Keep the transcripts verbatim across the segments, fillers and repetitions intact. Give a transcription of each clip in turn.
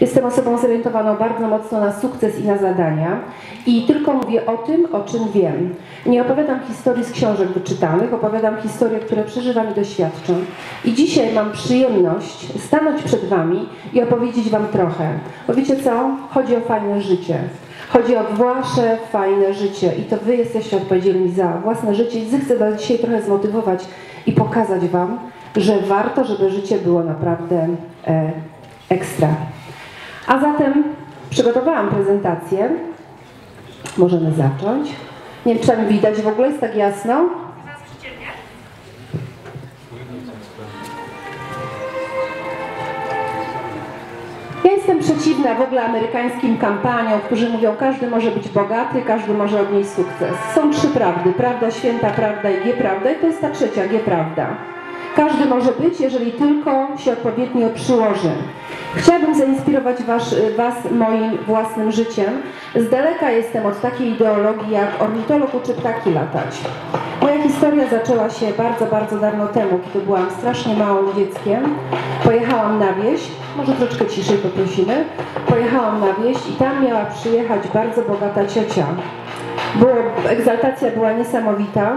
Jestem osobą zorientowaną bardzo mocno na sukces i na zadania i tylko mówię o tym, o czym wiem. Nie opowiadam historii z książek wyczytanych, opowiadam historie, które przeżywam i doświadczam. I dzisiaj mam przyjemność stanąć przed Wami i opowiedzieć Wam trochę. Bo wiecie co? Chodzi o fajne życie. Chodzi o wasze fajne życie i to Wy jesteście odpowiedzialni za własne życie i chcę Was dzisiaj trochę zmotywować i pokazać Wam, że warto, żeby życie było naprawdę e, ekstra. A zatem przygotowałam prezentację. Możemy zacząć. Nie wiem, czy tam widać w ogóle, jest tak jasno? Ja jestem przeciwna w ogóle amerykańskim kampaniom, którzy mówią, każdy może być bogaty, każdy może odnieść sukces. Są trzy prawdy. Prawda święta, prawda i nieprawda. I to jest ta trzecia, nieprawda. Każdy może być, jeżeli tylko się odpowiednio przyłoży. Chciałabym zainspirować was, was moim własnym życiem. Z daleka jestem od takiej ideologii, jak ornitolog uczy ptaki latać. Moja historia zaczęła się bardzo, bardzo dawno temu, kiedy byłam strasznie małym dzieckiem. Pojechałam na wieś, może troszeczkę ciszej poprosimy. Pojechałam na wieś i tam miała przyjechać bardzo bogata ciocia. Było, egzaltacja była niesamowita,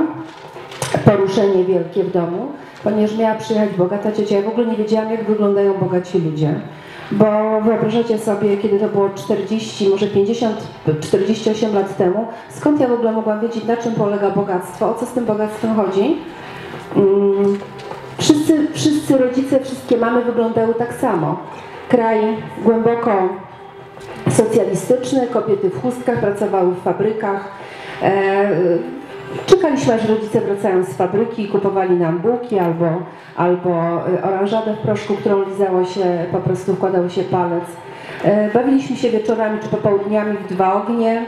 poruszenie wielkie w domu. Ponieważ miała przyjechać bogata ciocia. Ja w ogóle nie wiedziałam, jak wyglądają bogaci ludzie. Bo wyobrażacie sobie, kiedy to było czterdzieści, może pięćdziesiąt, czterdzieści osiem lat temu, skąd ja w ogóle mogłam wiedzieć, na czym polega bogactwo, o co z tym bogactwem chodzi? Hmm. Wszyscy, wszyscy rodzice, wszystkie mamy wyglądały tak samo. Kraj głęboko socjalistyczny, kobiety w chustkach, pracowały w fabrykach. E Czekaliśmy, aż rodzice wracają z fabryki i kupowali nam bułki albo, albo oranżadę w proszku, którą lizało się, po prostu wkładało się palec. Bawiliśmy się wieczorami czy popołudniami w dwa ognie.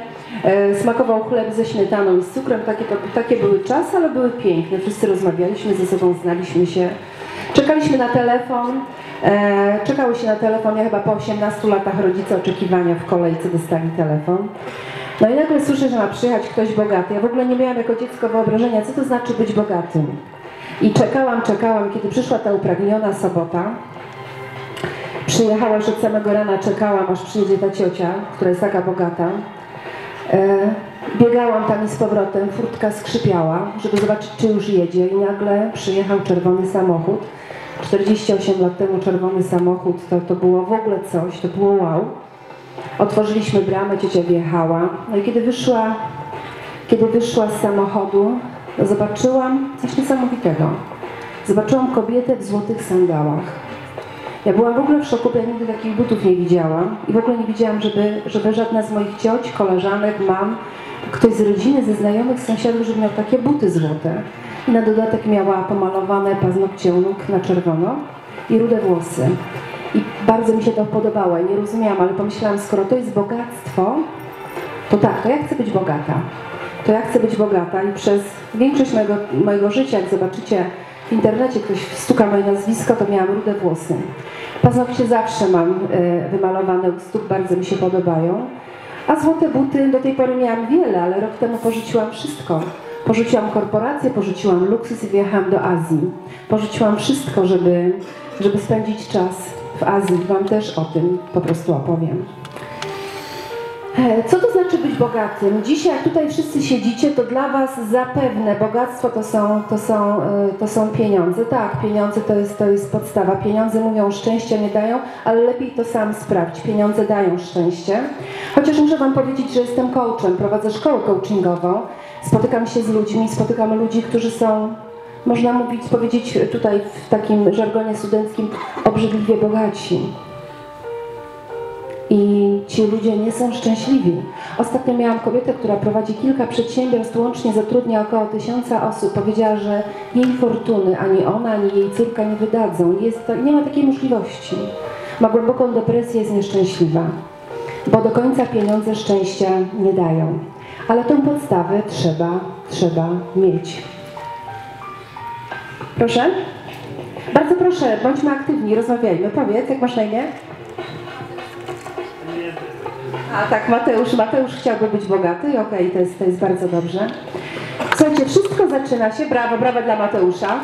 Smakował chleb ze śmietaną i z cukrem. Takie, takie były czasy, ale były piękne. Wszyscy rozmawialiśmy ze sobą, znaliśmy się. Czekaliśmy na telefon. Czekały się na telefon. Ja chyba po osiemnastu latach rodzice oczekiwania w kolejce dostali telefon. No i nagle słyszę, że ma przyjechać ktoś bogaty. Ja w ogóle nie miałam jako dziecko wyobrażenia, co to znaczy być bogatym. I czekałam, czekałam, kiedy przyszła ta upragniona sobota. Przyjechała już od samego rana, czekałam, aż przyjedzie ta ciocia, która jest taka bogata. Biegałam tam i z powrotem, furtka skrzypiała, żeby zobaczyć, czy już jedzie. I nagle przyjechał czerwony samochód. czterdzieści osiem lat temu czerwony samochód, to, to było w ogóle coś, to było wow. Otworzyliśmy bramę, ciocia wjechała. No i kiedy wyszła, kiedy wyszła z samochodu, zobaczyłam coś niesamowitego. Zobaczyłam kobietę w złotych sandałach. Ja byłam w ogóle w szoku, bo ja nigdy takich butów nie widziałam. I w ogóle nie widziałam, żeby, żeby żadna z moich cioć, koleżanek, mam, ktoś z rodziny, ze znajomych, z sąsiadów, żeby miał takie buty złote. I na dodatek miała pomalowane paznokcie u nóg na czerwono i rude włosy. I bardzo mi się to podobało, nie rozumiałam, ale pomyślałam, skoro to jest bogactwo, to tak, to ja chcę być bogata. To ja chcę być bogata i przez większość mojego, mojego życia, jak zobaczycie w internecie, ktoś stuka moje nazwisko, to miałam rude włosy. Paznokcie zawsze mam wymalowane, u stóp bardzo mi się podobają. A złote buty do tej pory miałam wiele, ale rok temu porzuciłam wszystko. Porzuciłam korporację, porzuciłam luksus i wyjechałam do Azji. Porzuciłam wszystko, żeby, żeby spędzić czas w Azji. Wam też o tym po prostu opowiem. Co to znaczy być bogatym? Dzisiaj, jak tutaj wszyscy siedzicie, to dla was zapewne bogactwo to są, to są, to są pieniądze. Tak, pieniądze to jest, to jest podstawa. Pieniądze mówią, szczęścia nie dają, ale lepiej to sam sprawdź. Pieniądze dają szczęście. Chociaż muszę wam powiedzieć, że jestem coachem, prowadzę szkołę coachingową. Spotykam się z ludźmi, spotykam ludzi, którzy są, można mówić, powiedzieć tutaj w takim żargonie studenckim, obrzydliwie bogaci. I ci ludzie nie są szczęśliwi. Ostatnio miałam kobietę, która prowadzi kilka przedsiębiorstw, łącznie zatrudnia około tysiąca osób. Powiedziała, że jej fortuny ani ona, ani jej córka nie wydadzą. Jest to, nie ma takiej możliwości. Ma głęboką depresję, jest nieszczęśliwa. Bo do końca pieniądze szczęścia nie dają. Ale tą podstawę trzeba, trzeba mieć. Proszę? Bardzo proszę, bądźmy aktywni, rozmawiajmy. Powiedz, jak masz na imię? A tak, Mateusz. Mateusz chciałby być bogaty. Okej, okay, to, jest, to jest bardzo dobrze. Słuchajcie, wszystko zaczyna się. Brawo, brawo dla Mateusza.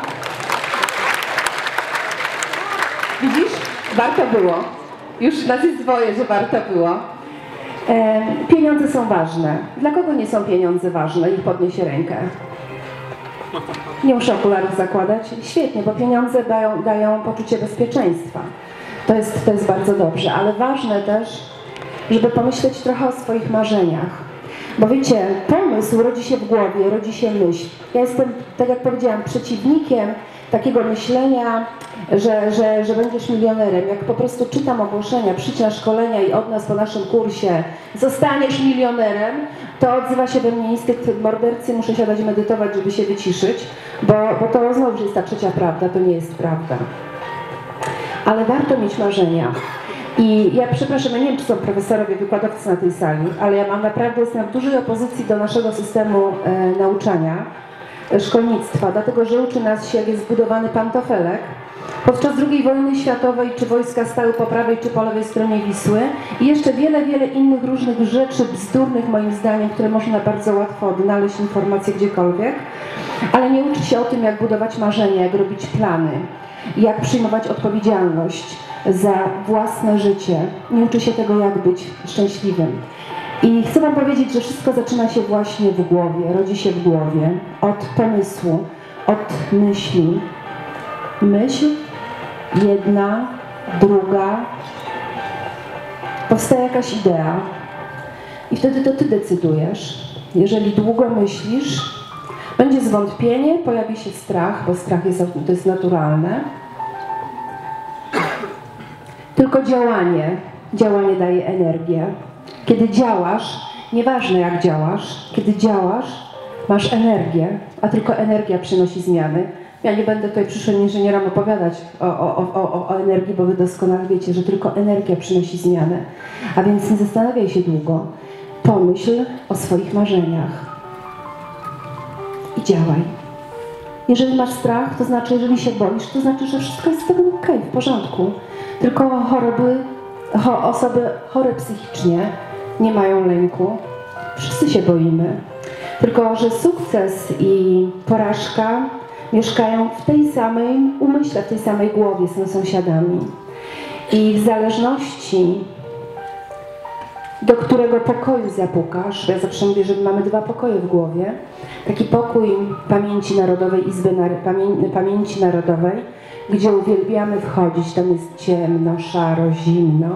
Widzisz? Warto było. Już nas jest dwoje, że warto było. E, pieniądze są ważne. Dla kogo nie są pieniądze ważne? I podniesie rękę. Nie muszę okularów zakładać. Świetnie, bo pieniądze dają, dają poczucie bezpieczeństwa. To jest, to jest bardzo dobrze, ale ważne też, żeby pomyśleć trochę o swoich marzeniach. Bo wiecie, pomysł rodzi się w głowie, rodzi się myśl. Ja jestem, tak jak powiedziałam, przeciwnikiem takiego myślenia, że, że, że będziesz milionerem. Jak po prostu czytam ogłoszenia, przyjdź na szkolenia i od nas po naszym kursie zostaniesz milionerem, to odzywa się we mnie instynkt mordercy, muszę siadać i medytować, żeby się wyciszyć, bo, bo to znowu jest ta trzecia prawda, to nie jest prawda. Ale warto mieć marzenia. I ja przepraszam, ja nie wiem, czy są profesorowie, wykładowcy na tej sali, ale ja mam naprawdę, jestem w dużej opozycji do naszego systemu e, nauczania, e, szkolnictwa, dlatego że uczy nas się, jak jest zbudowany pantofelek. Podczas drugiej wojny światowej, czy wojska stały po prawej, czy po lewej stronie Wisły i jeszcze wiele, wiele innych różnych rzeczy bzdurnych, moim zdaniem, które można bardzo łatwo odnaleźć informacje gdziekolwiek, ale nie uczy się o tym, jak budować marzenia, jak robić plany, jak przyjmować odpowiedzialność za własne życie. Nie uczy się tego, jak być szczęśliwym. I chcę wam powiedzieć, że wszystko zaczyna się właśnie w głowie, rodzi się w głowie, od pomysłu, od myśli. Myśl, jedna, druga, powstaje jakaś idea i wtedy to ty decydujesz. Jeżeli długo myślisz, będzie zwątpienie, pojawi się strach, bo strach jest, to jest naturalne. Tylko działanie, działanie daje energię. Kiedy działasz, nieważne jak działasz, kiedy działasz, masz energię, a tylko energia przynosi zmiany. Ja nie będę tutaj przyszłym inżynierom opowiadać o, o, o, o energii, bo wy doskonale wiecie, że tylko energia przynosi zmianę. A więc nie zastanawiaj się długo. Pomyśl o swoich marzeniach i działaj. Jeżeli masz strach, to znaczy, jeżeli się boisz, to znaczy, że wszystko jest z tobą okej, w porządku. Tylko choroby, cho, osoby chore psychicznie nie mają lęku. Wszyscy się boimy. Tylko że sukces i porażka mieszkają w tej samej umyśle, w tej samej głowie, są sąsiadami. I w zależności, do którego pokoju zapukasz, ja zawsze mówię, że mamy dwa pokoje w głowie, taki pokój Pamięci Narodowej, Izby Nary Pamię Pamięci Narodowej, gdzie uwielbiamy wchodzić, tam jest ciemno, szaro, zimno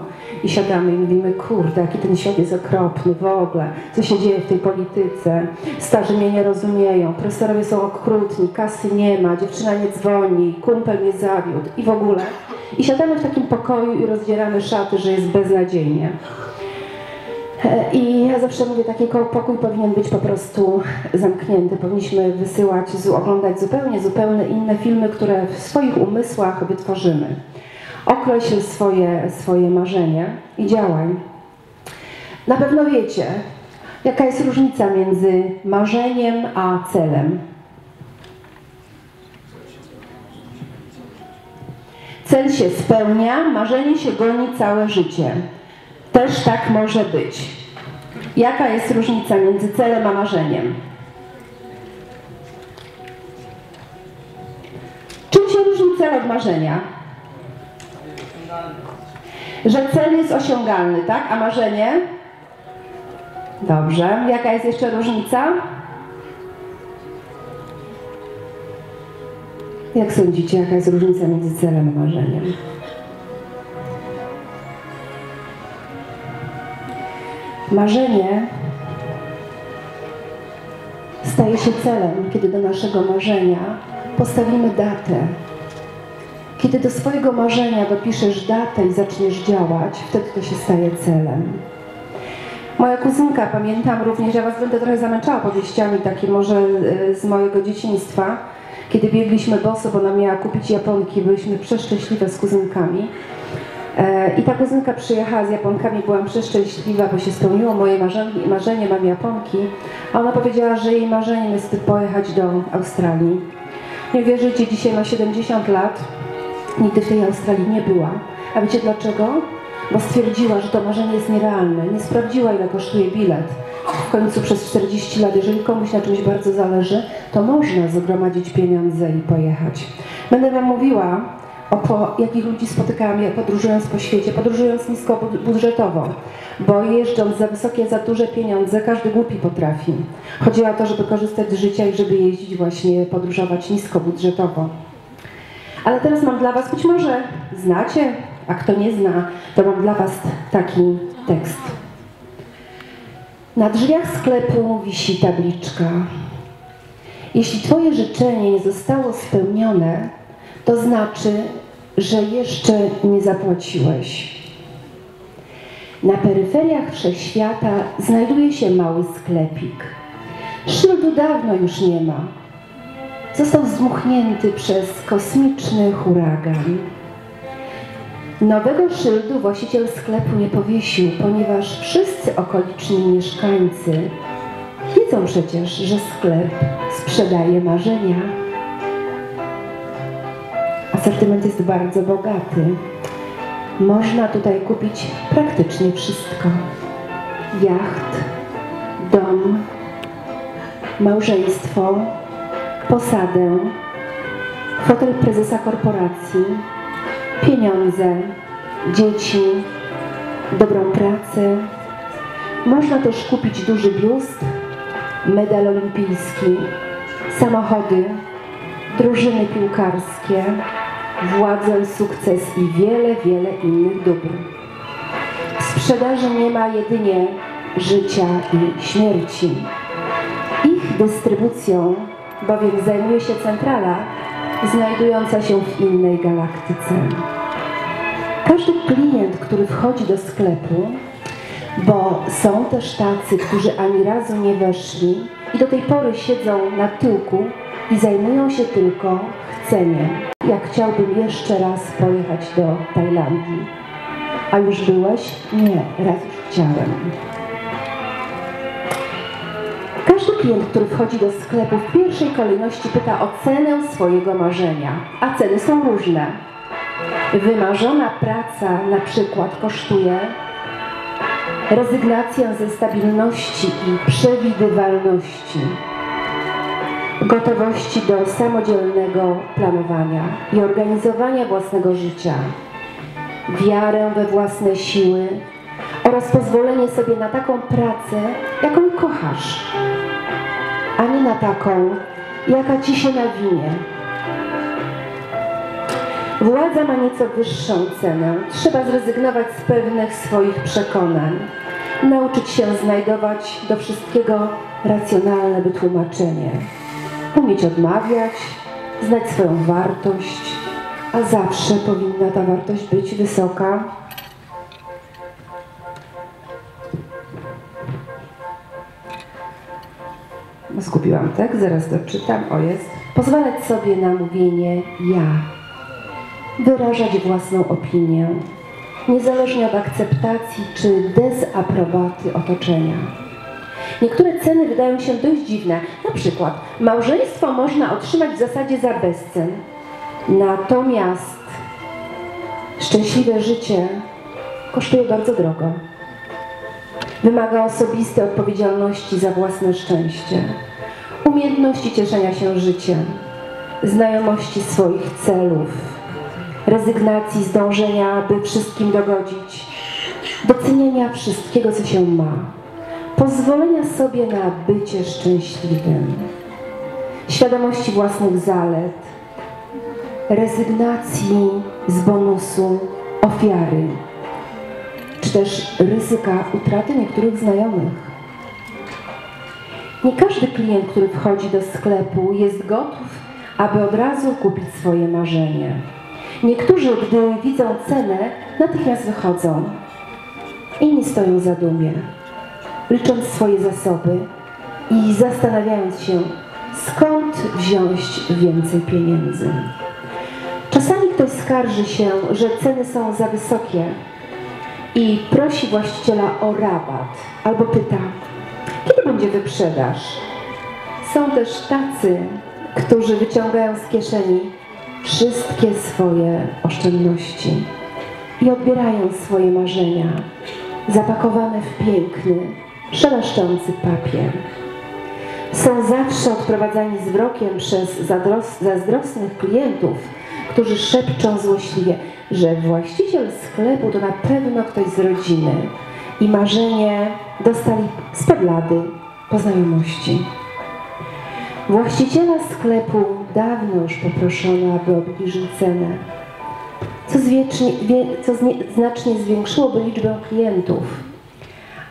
i siadamy i mówimy, kurde, jaki ten świat jest okropny w ogóle, co się dzieje w tej polityce, starzy mnie nie rozumieją, profesorowie są okrutni, kasy nie ma, dziewczyna nie dzwoni, kumpel mnie zawiódł i w ogóle. I siadamy w takim pokoju i rozdzieramy szaty, że jest beznadziejnie. I ja zawsze mówię, taki pokój powinien być po prostu zamknięty. Powinniśmy wysyłać, oglądać zupełnie, zupełnie inne filmy, które w swoich umysłach wytworzymy. Określ swoje, swoje marzenie i działaj. Na pewno wiecie, jaka jest różnica między marzeniem a celem. Cel się spełnia, marzenie się goni całe życie. Też tak może być. Jaka jest różnica między celem a marzeniem? Czym się różni cel od marzenia? Że cel jest osiągalny, tak? A marzenie? Dobrze. Jaka jest jeszcze różnica? Jak sądzicie, jaka jest różnica między celem a marzeniem? Marzenie staje się celem, kiedy do naszego marzenia postawimy datę. Kiedy do swojego marzenia dopiszesz datę i zaczniesz działać, wtedy to się staje celem. Moja kuzynka, pamiętam również, ja was będę trochę zamęczała powieściami, takie może z mojego dzieciństwa, kiedy biegliśmy boso, bo ona miała kupić japonki, byliśmy przeszczęśliwe z kuzynkami. I ta kuzynka przyjechała z japonkami, byłam przeszczęśliwa, bo się spełniło moje marzenie, marzenie, mam japonki. A ona powiedziała, że jej marzeniem jest pojechać do Australii. Nie wierzycie, dzisiaj ma siedemdziesiąt lat, nigdy w tej Australii nie była. A wiecie dlaczego? Bo stwierdziła, że to marzenie jest nierealne, nie sprawdziła, ile kosztuje bilet. W końcu przez czterdzieści lat, jeżeli komuś na czymś bardzo zależy, to można zgromadzić pieniądze i pojechać. Będę wam mówiła oko jakich ludzi spotykałam, jak podróżując po świecie, podróżując nisko budżetowo, bo jeżdżąc za wysokie, za duże pieniądze, każdy głupi potrafi. Chodziło o to, żeby korzystać z życia i żeby jeździć właśnie, podróżować nisko budżetowo. Ale teraz mam dla was, być może znacie, a kto nie zna, to mam dla was taki tekst. Na drzwiach sklepu wisi tabliczka. Jeśli twoje życzenie nie zostało spełnione, to znaczy, że jeszcze nie zapłaciłeś. Na peryferiach wszechświata znajduje się mały sklepik. Szyldu dawno już nie ma. Został zdmuchnięty przez kosmiczny huragan. Nowego szyldu właściciel sklepu nie powiesił, ponieważ wszyscy okoliczni mieszkańcy wiedzą przecież, że sklep sprzedaje marzenia. Asortyment jest bardzo bogaty. Można tutaj kupić praktycznie wszystko. Jacht, dom, małżeństwo, posadę, fotel prezesa korporacji, pieniądze, dzieci, dobrą pracę. Można też kupić duży biust, medal olimpijski, samochody, drużyny piłkarskie, władzę, sukces i wiele, wiele innych dóbr. W sprzedaży nie ma jedynie życia i śmierci. Ich dystrybucją bowiem zajmuje się centrala znajdująca się w innej galaktyce. Każdy klient, który wchodzi do sklepu, bo są też tacy, którzy ani razu nie weszli i do tej pory siedzą na tyłku i zajmują się tylko chceniem. Ja chciałbym jeszcze raz pojechać do Tajlandii. A już byłeś? Nie, raz już chciałem. Każdy klient, który wchodzi do sklepu, w pierwszej kolejności pyta o cenę swojego marzenia, a ceny są różne. Wymarzona praca na przykład kosztuje rezygnację ze stabilności i przewidywalności, gotowości do samodzielnego planowania i organizowania własnego życia, wiarę we własne siły oraz pozwolenie sobie na taką pracę, jaką kochasz, a nie na taką, jaka ci się nawinie. Władza ma nieco wyższą cenę. Trzeba zrezygnować z pewnych swoich przekonań. Nauczyć się znajdować do wszystkiego racjonalne wytłumaczenie. Umieć odmawiać, znać swoją wartość, a zawsze powinna ta wartość być wysoka. Zgubiłam tekst, zaraz doczytam. O, jest. Pozwalać sobie na mówienie ja. Wyrażać własną opinię, niezależnie od akceptacji czy dezaprobaty otoczenia. Niektóre ceny wydają się dość dziwne, na przykład małżeństwo można otrzymać w zasadzie za bezcen, natomiast szczęśliwe życie kosztuje bardzo drogo. Wymaga osobistej odpowiedzialności za własne szczęście, umiejętności cieszenia się życiem, znajomości swoich celów, rezygnacji z dążenia, by wszystkim dogodzić, docenienia wszystkiego, co się ma, pozwolenia sobie na bycie szczęśliwym, świadomości własnych zalet, rezygnacji z bonusu, ofiary, czy też ryzyka utraty niektórych znajomych. Nie każdy klient, który wchodzi do sklepu, jest gotów, aby od razu kupić swoje marzenie. Niektórzy, gdy widzą cenę, natychmiast wychodzą. Inni stoją w zadumie, licząc swoje zasoby i zastanawiając się, skąd wziąć więcej pieniędzy. Czasami ktoś skarży się, że ceny są za wysokie i prosi właściciela o rabat albo pyta, kiedy będzie wyprzedaż. Są też tacy, którzy wyciągają z kieszeni wszystkie swoje oszczędności i odbierają swoje marzenia zapakowane w piękny, szeleszczący papier. Są zawsze odprowadzani z wrokiem przez zazdros- zazdrosnych klientów, którzy szepczą złośliwie, że właściciel sklepu to na pewno ktoś z rodziny i marzenie dostali z peblady po znajomości. Właściciela sklepu dawno już poproszono, aby obniżył cenę, co, zwiecznie, co znie, znacznie zwiększyłoby liczbę klientów,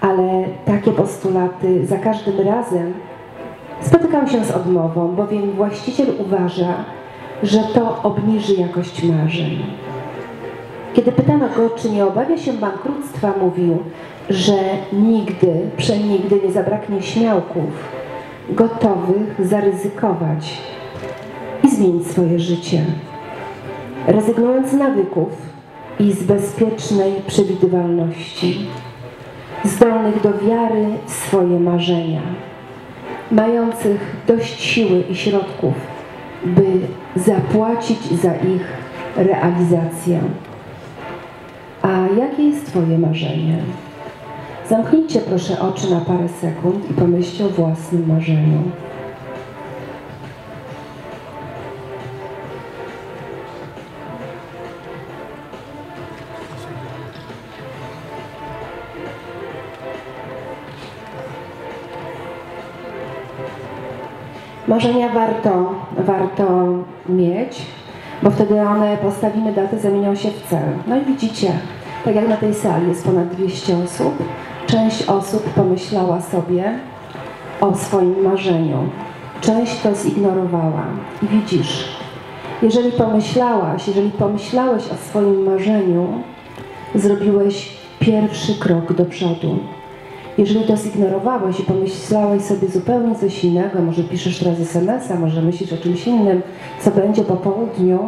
ale takie postulaty za każdym razem spotykały się z odmową, bowiem właściciel uważa, że to obniży jakość marzeń. Kiedy pytano go, czy nie obawia się bankructwa, mówił, że nigdy, przenigdy nie zabraknie śmiałków gotowych zaryzykować i zmienić swoje życie, rezygnując z nawyków i z bezpiecznej przewidywalności, zdolnych do wiary w swoje marzenia, mających dość siły i środków, by zapłacić za ich realizację. A jakie jest twoje marzenie? Zamknijcie proszę oczy na parę sekund i pomyślcie o własnym marzeniu. Marzenia warto, warto mieć, bo wtedy one, postawimy datę, zamienią się w cel. No i widzicie, tak jak na tej sali jest ponad dwieście osób, część osób pomyślała sobie o swoim marzeniu, część to zignorowała. I widzisz, jeżeli pomyślałaś, jeżeli pomyślałeś o swoim marzeniu, zrobiłeś pierwszy krok do przodu. Jeżeli to zignorowałeś i pomyślałeś sobie zupełnie coś innego, może piszesz teraz es em es a, może myślisz o czymś innym, co będzie po południu,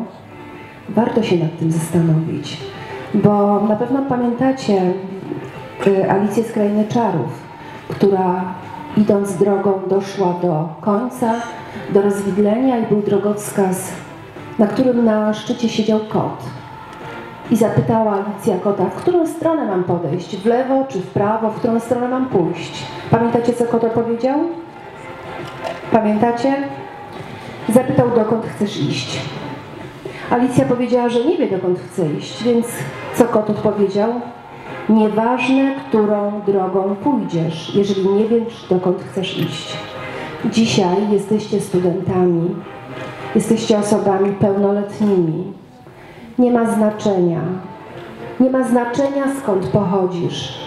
warto się nad tym zastanowić. Bo na pewno pamiętacie Alicję z Krainy Czarów, która idąc drogą doszła do końca, do rozwidlenia i był drogowskaz, na którym na szczycie siedział kot. I zapytała Alicja kota, w którą stronę mam podejść, w lewo czy w prawo, w którą stronę mam pójść. Pamiętacie, co kot powiedział? Pamiętacie? Zapytał, dokąd chcesz iść. Alicja powiedziała, że nie wie, dokąd chce iść, więc co kot odpowiedział? Nieważne, którą drogą pójdziesz, jeżeli nie wiesz, dokąd chcesz iść. Dzisiaj jesteście studentami, jesteście osobami pełnoletnimi. Nie ma znaczenia. Nie ma znaczenia, skąd pochodzisz,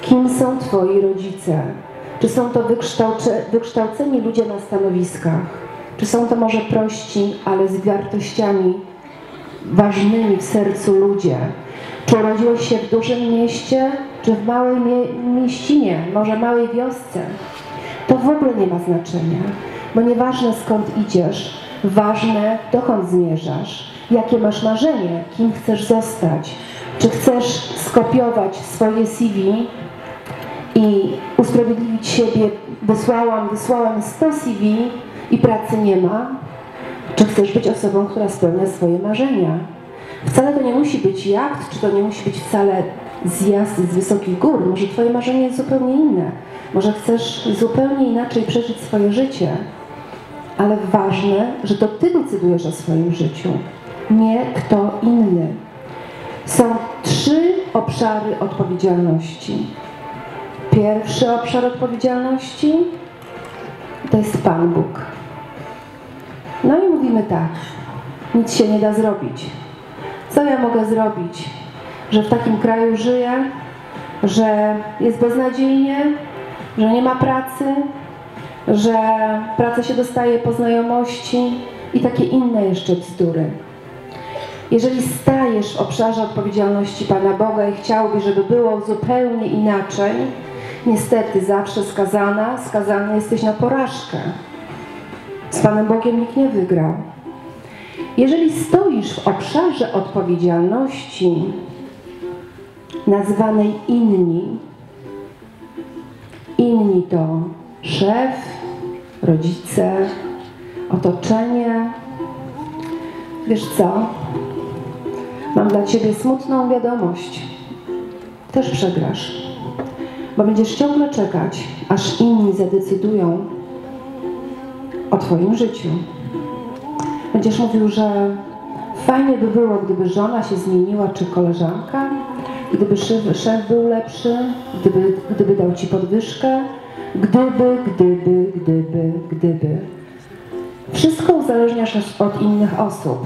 kim są twoi rodzice, czy są to wykształceni ludzie na stanowiskach, czy są to może prości, ale z wartościami ważnymi w sercu ludzie. Czy urodziłeś się w dużym mieście, czy w małej mie mieścinie, może małej wiosce. To w ogóle nie ma znaczenia, bo nieważne skąd idziesz, ważne dokąd zmierzasz, jakie masz marzenie, kim chcesz zostać, czy chcesz skopiować swoje C V i usprawiedliwić siebie, wysłałam, wysłałam sto C V i pracy nie ma, czy chcesz być osobą, która spełnia swoje marzenia. Wcale to nie musi być jacht, czy to nie musi być wcale zjazd z wysokich gór. Może twoje marzenie jest zupełnie inne. Może chcesz zupełnie inaczej przeżyć swoje życie. Ale ważne, że to ty decydujesz o swoim życiu, nie kto inny. Są trzy obszary odpowiedzialności. Pierwszy obszar odpowiedzialności to jest Pan Bóg. No i mówimy tak, nic się nie da zrobić. Co ja mogę zrobić, że w takim kraju żyję, że jest beznadziejnie, że nie ma pracy, że pracę się dostaje po znajomości i takie inne jeszcze bzdury. Jeżeli stajesz w obszarze odpowiedzialności Pana Boga i chciałbyś, żeby było zupełnie inaczej, niestety zawsze skazana, skazany jesteś na porażkę. Z Panem Bogiem nikt nie wygrał. Jeżeli stoisz w obszarze odpowiedzialności nazwanej inni, inni to szef, rodzice, otoczenie, wiesz co, mam dla ciebie smutną wiadomość, też przegrasz, bo będziesz ciągle czekać, aż inni zadecydują o twoim życiu. Będziesz mówił, że Fajnie by było, gdyby żona się zmieniła, czy koleżanka, gdyby szef był lepszy, gdyby, gdyby dał ci podwyżkę, gdyby, gdyby, gdyby, gdyby. Wszystko uzależniasz od innych osób,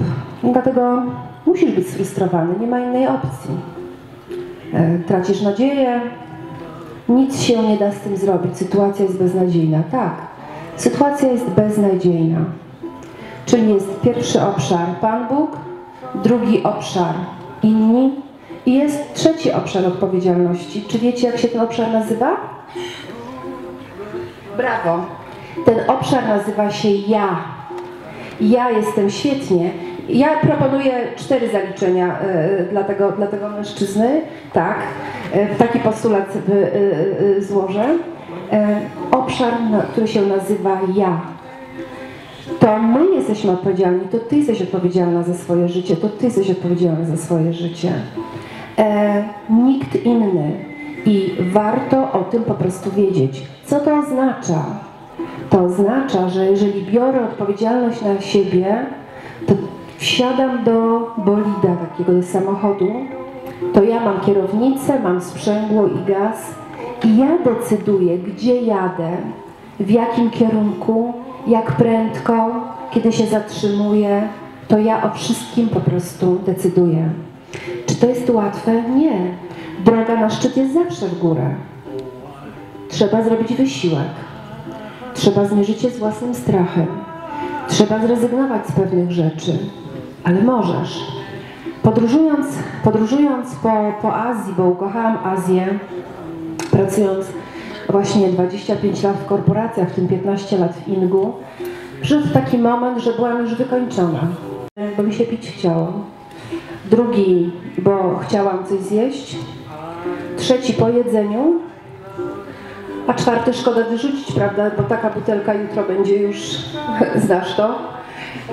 dlatego musisz być sfrustrowany, nie ma innej opcji. Tracisz nadzieję, nic się nie da z tym zrobić, sytuacja jest beznadziejna. Tak, sytuacja jest beznadziejna. Czyli jest pierwszy obszar Pan Bóg, drugi obszar inni i jest trzeci obszar odpowiedzialności. Czy wiecie, jak się ten obszar nazywa? Brawo! Ten obszar nazywa się ja. Ja jestem świetnie. Ja proponuję cztery zaliczenia y, dla, tego, dla tego mężczyzny. Tak, y, taki postulat y, y, złożę. Y, obszar, który się nazywa ja. To my jesteśmy odpowiedzialni, to ty jesteś odpowiedzialna za swoje życie, to ty jesteś odpowiedzialna za swoje życie. E, nikt inny. I warto o tym po prostu wiedzieć. Co to oznacza? To oznacza, że jeżeli biorę odpowiedzialność na siebie, to wsiadam do bolida takiego, do samochodu, to ja mam kierownicę, mam sprzęgło i gaz i ja decyduję, gdzie jadę, w jakim kierunku, jak prędko, kiedy się zatrzymuję, to ja o wszystkim po prostu decyduję. Czy to jest łatwe? Nie. Droga na szczyt jest zawsze w górę. Trzeba zrobić wysiłek. Trzeba zmierzyć się z własnym strachem. Trzeba zrezygnować z pewnych rzeczy. Ale możesz. Podróżując, podróżując po, po Azji, bo ukochałam Azję, pracując właśnie dwadzieścia pięć lat w korporacjach, w tym piętnaście lat w Ingu, przyszedł taki moment, że byłam już wykończona, bo mi się pić chciało. Drugi, bo chciałam coś zjeść. Trzeci po jedzeniu. A czwarty szkoda wyrzucić, prawda, bo taka butelka jutro będzie już, znasz to,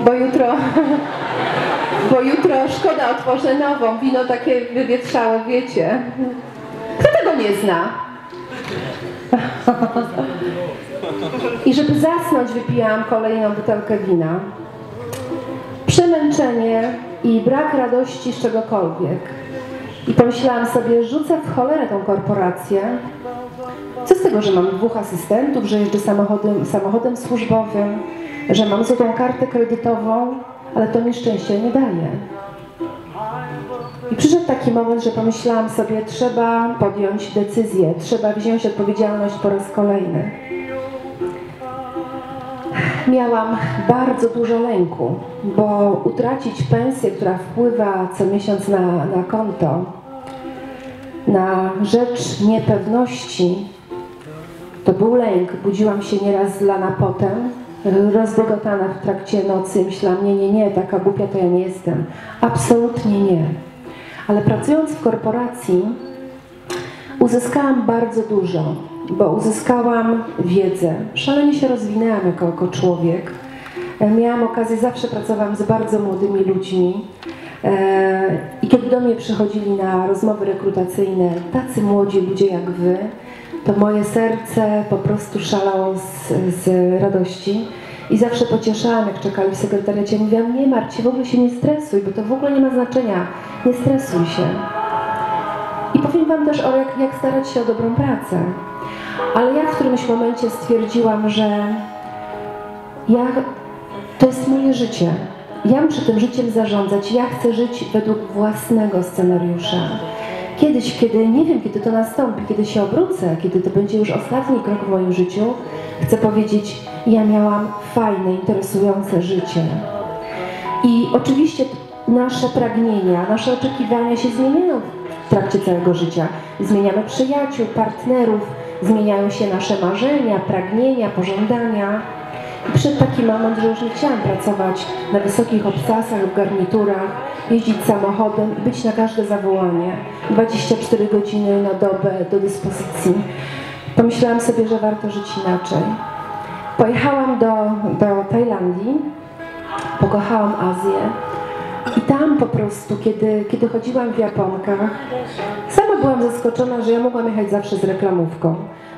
bo jutro, bo jutro szkoda, otworzę nową, wino takie wywietrzałe, wiecie. Kto tego nie zna? I żeby zasnąć, wypijałam kolejną butelkę wina. Przemęczenie i brak radości z czegokolwiek. I pomyślałam sobie, rzucę w cholerę tą korporację. Co z tego, że mam dwóch asystentów, że jeżdżę samochodem, samochodem służbowym, że mam złotą kartę kredytową, ale to mi szczęście nie daje. I przyszedł taki moment, że pomyślałam sobie, trzeba podjąć decyzję, trzeba wziąć odpowiedzialność po raz kolejny. Miałam bardzo dużo lęku, bo utracić pensję, która wpływa co miesiąc na, na konto, na rzecz niepewności, to był lęk. Budziłam się nieraz lana potem, rozbogotana w trakcie nocy, myślałam, nie, nie, nie, taka głupia to ja nie jestem. Absolutnie nie. Ale pracując w korporacji uzyskałam bardzo dużo, bo uzyskałam wiedzę. Szalenie się rozwinęłam jako, jako człowiek. Miałam okazję, zawsze pracowałam z bardzo młodymi ludźmi i kiedy do mnie przychodzili na rozmowy rekrutacyjne tacy młodzi ludzie jak wy, to moje serce po prostu szalało z, z radości. I zawsze pocieszałam, jak czekali w sekretariacie, mówiłam, nie martw się, w ogóle się nie stresuj, bo to w ogóle nie ma znaczenia, nie stresuj się. I powiem wam też o jak, jak starać się o dobrą pracę. Ale ja w którymś momencie stwierdziłam, że ja, to jest moje życie, ja muszę tym życiem zarządzać, ja chcę żyć według własnego scenariusza. Kiedyś, kiedy, nie wiem, kiedy to nastąpi, kiedy się obrócę, kiedy to będzie już ostatni krok w moim życiu, chcę powiedzieć, ja miałam fajne, interesujące życie. I oczywiście nasze pragnienia, nasze oczekiwania się zmieniają w trakcie całego życia. Zmieniamy przyjaciół, partnerów, zmieniają się nasze marzenia, pragnienia, pożądania. I przyszedł taki moment, że już nie chciałam pracować na wysokich obcasach, w garniturach, jeździć samochodem i być na każde zawołanie. dwadzieścia cztery godziny na dobę do dyspozycji. Pomyślałam sobie, że warto żyć inaczej. Pojechałam do, do Tajlandii, pokochałam Azję i tam po prostu, kiedy, kiedy chodziłam w japonkach, sama byłam zaskoczona, że ja mogłam jechać zawsze z reklamówką.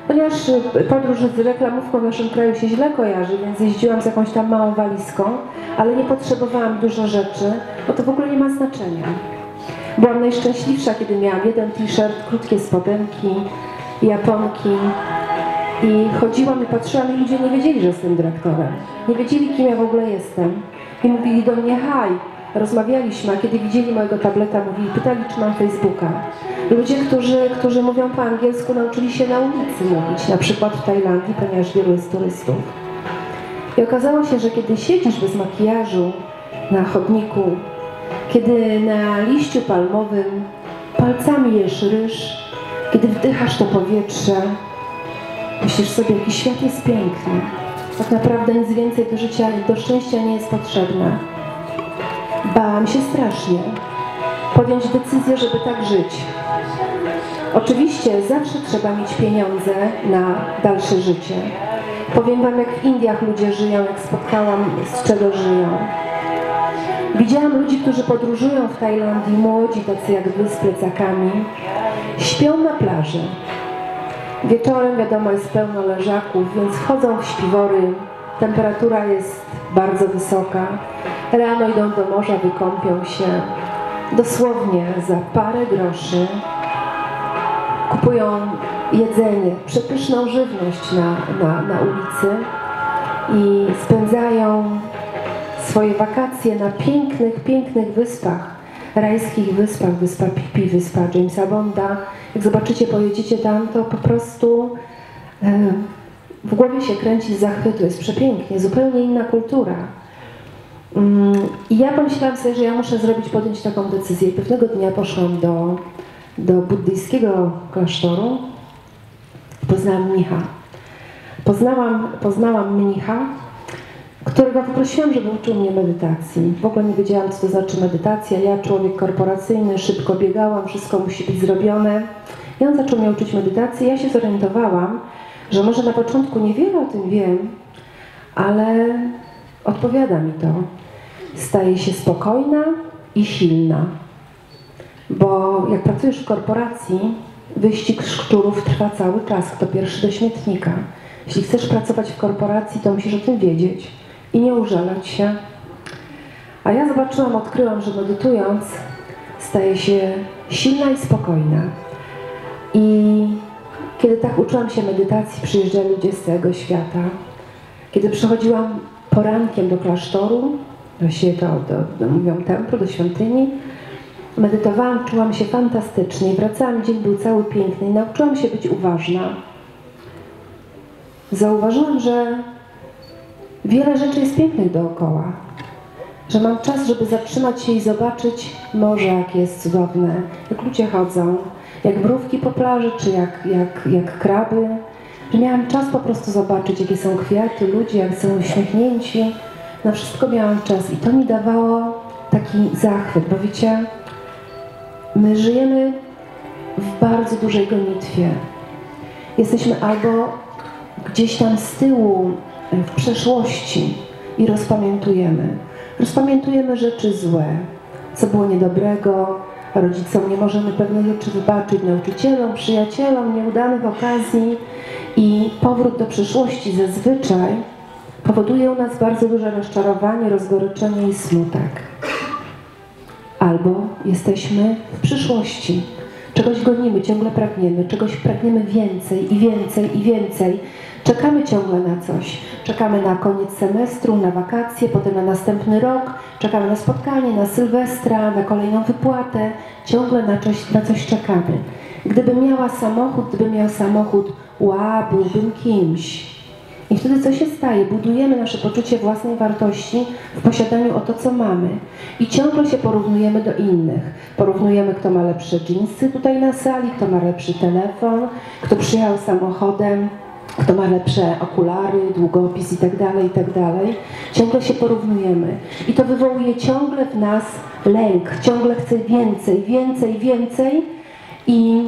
Ponieważ podróż z reklamówką w naszym kraju się źle kojarzy, więc jeździłam z jakąś tam małą walizką, ale nie potrzebowałam dużo rzeczy, bo to w ogóle nie ma znaczenia. Byłam najszczęśliwsza, kiedy miałam jeden t-shirt, krótkie spodenki, japonki i chodziłam i patrzyłam i ludzie nie wiedzieli, że jestem dyrektorem. Nie wiedzieli, kim ja w ogóle jestem i mówili do mnie haj. Rozmawialiśmy, a kiedy widzieli mojego tableta, mówili, pytali, czy mam Facebooka. Ludzie, którzy, którzy mówią po angielsku, nauczyli się na ulicy mówić, na przykład w Tajlandii, ponieważ wielu jest turystów. I okazało się, że kiedy siedzisz bez makijażu na chodniku, kiedy na liściu palmowym palcami jesz ryż, kiedy wdychasz to powietrze, myślisz sobie, jaki świat jest piękny. Tak naprawdę nic więcej do życia, do szczęścia nie jest potrzebne. Bałam się strasznie podjąć decyzję, żeby tak żyć. Oczywiście zawsze trzeba mieć pieniądze na dalsze życie. Powiem wam, jak w Indiach ludzie żyją, jak spotkałam, z czego żyją. Widziałam ludzi, którzy podróżują w Tajlandii, młodzi, tacy jak wy, z plecakami. Śpią na plaży. Wieczorem, wiadomo, jest pełno leżaków, więc wchodzą w śpiwory. Temperatura jest bardzo wysoka. Rano idą do morza, wykąpią się. Dosłownie za parę groszy kupują jedzenie, przepyszną żywność na, na, na ulicy i spędzają swoje wakacje na pięknych, pięknych wyspach, rajskich wyspach, wyspa Pipi, wyspa Jamesa Bonda. Jak zobaczycie, pojedziecie tam, to po prostu yy, w głowie się kręci z zachwytu, jest przepięknie, zupełnie inna kultura. I ja pomyślałam sobie, że ja muszę zrobić, podjąć taką decyzję. I pewnego dnia poszłam do, do buddyjskiego klasztoru. Poznałam mnicha. Poznałam, poznałam mnicha, którego poprosiłam, żeby uczył mnie medytacji. W ogóle nie wiedziałam, co to znaczy medytacja. Ja, człowiek korporacyjny, szybko biegałam, wszystko musi być zrobione. I on zaczął mnie uczyć medytacji. Ja się zorientowałam, że może na początku niewiele o tym wiem, ale odpowiada mi to. Staję się spokojna i silna. Bo jak pracujesz w korporacji, wyścig szczurów trwa cały czas. Kto pierwszy do śmietnika. Jeśli chcesz pracować w korporacji, to musisz o tym wiedzieć i nie użalać się. A ja zobaczyłam, odkryłam, że medytując staję się silna i spokojna. I kiedy tak uczyłam się medytacji, przyjeżdżali ludzie z całego świata. Kiedy przychodziłam porankiem do klasztoru, właściwie to do, do, mówią templu, do świątyni, medytowałam, czułam się fantastycznie. Wracałam, dzień był cały piękny i nauczyłam się być uważna. Zauważyłam, że wiele rzeczy jest pięknych dookoła. Że mam czas, żeby zatrzymać się i zobaczyć morze, jakie jest cudowne, jak ludzie chodzą, jak mrówki po plaży, czy jak, jak, jak kraby. Że miałam czas po prostu zobaczyć, jakie są kwiaty, ludzie, jak są uśmiechnięci. Na wszystko miałam czas i to mi dawało taki zachwyt, bo wiecie, my żyjemy w bardzo dużej gonitwie. Jesteśmy albo gdzieś tam z tyłu, w przeszłości i rozpamiętujemy. Rozpamiętujemy rzeczy złe, co było niedobrego, rodzicom nie możemy pewnych rzeczy wybaczyć, nauczycielom, przyjacielom, nieudanych okazji. I powrót do przeszłości zazwyczaj powoduje u nas bardzo duże rozczarowanie, rozgoryczenie i smutek. Albo jesteśmy w przyszłości. Czegoś gonimy, ciągle pragniemy, czegoś pragniemy więcej i więcej i więcej. Czekamy ciągle na coś. Czekamy na koniec semestru, na wakacje, potem na następny rok. Czekamy na spotkanie, na Sylwestra, na kolejną wypłatę. Ciągle na coś, na coś czekamy. Gdybym miała samochód, gdybym miał samochód, wow, byłbym kimś. I wtedy co się staje? Budujemy nasze poczucie własnej wartości w posiadaniu o to, co mamy. I ciągle się porównujemy do innych. Porównujemy, kto ma lepsze dżinsy tutaj na sali, kto ma lepszy telefon, kto przyjechał samochodem, kto ma lepsze okulary, długopis itd., itd. Ciągle się porównujemy. I to wywołuje ciągle w nas lęk. Ciągle chcę więcej, więcej, więcej. I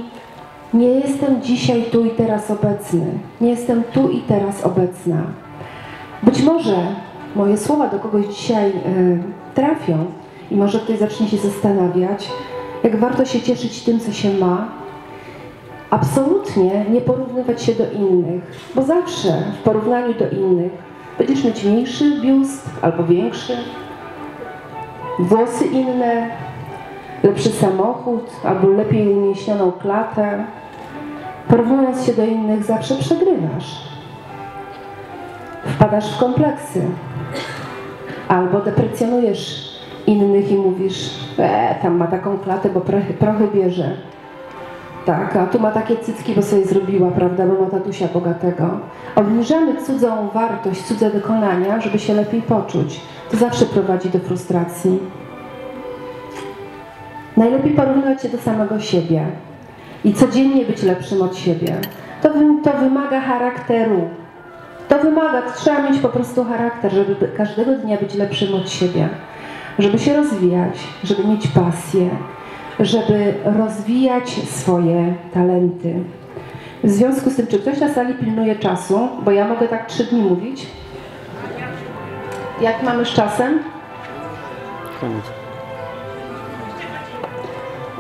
nie jestem dzisiaj tu i teraz obecny. Nie jestem tu i teraz obecna. Być może moje słowa do kogoś dzisiaj y, trafią i może ktoś zacznie się zastanawiać, jak warto się cieszyć tym, co się ma Absolutnie nie porównywać się do innych, bo zawsze w porównaniu do innych będziesz mieć mniejszy biust albo większy, włosy inne, lepszy samochód albo lepiej umięśnioną klatę. Porównując się do innych zawsze przegrywasz. Wpadasz w kompleksy albo deprecjonujesz innych i mówisz: e, tam ma taką klatę, bo prochy bierze. Tak, a tu ma takie cycki, bo sobie zrobiła, prawda, bo ma tatusia bogatego. Obniżamy cudzą wartość, cudze dokonania, żeby się lepiej poczuć. To zawsze prowadzi do frustracji. Najlepiej porównywać się do samego siebie i codziennie być lepszym od siebie. To, to wymaga charakteru. To wymaga, trzeba mieć po prostu charakter, żeby każdego dnia być lepszym od siebie. Żeby się rozwijać, żeby mieć pasję, żeby rozwijać swoje talenty. W związku z tym, czy ktoś na sali pilnuje czasu, bo ja mogę tak trzy dni mówić. Jak mamy z czasem? Koniec.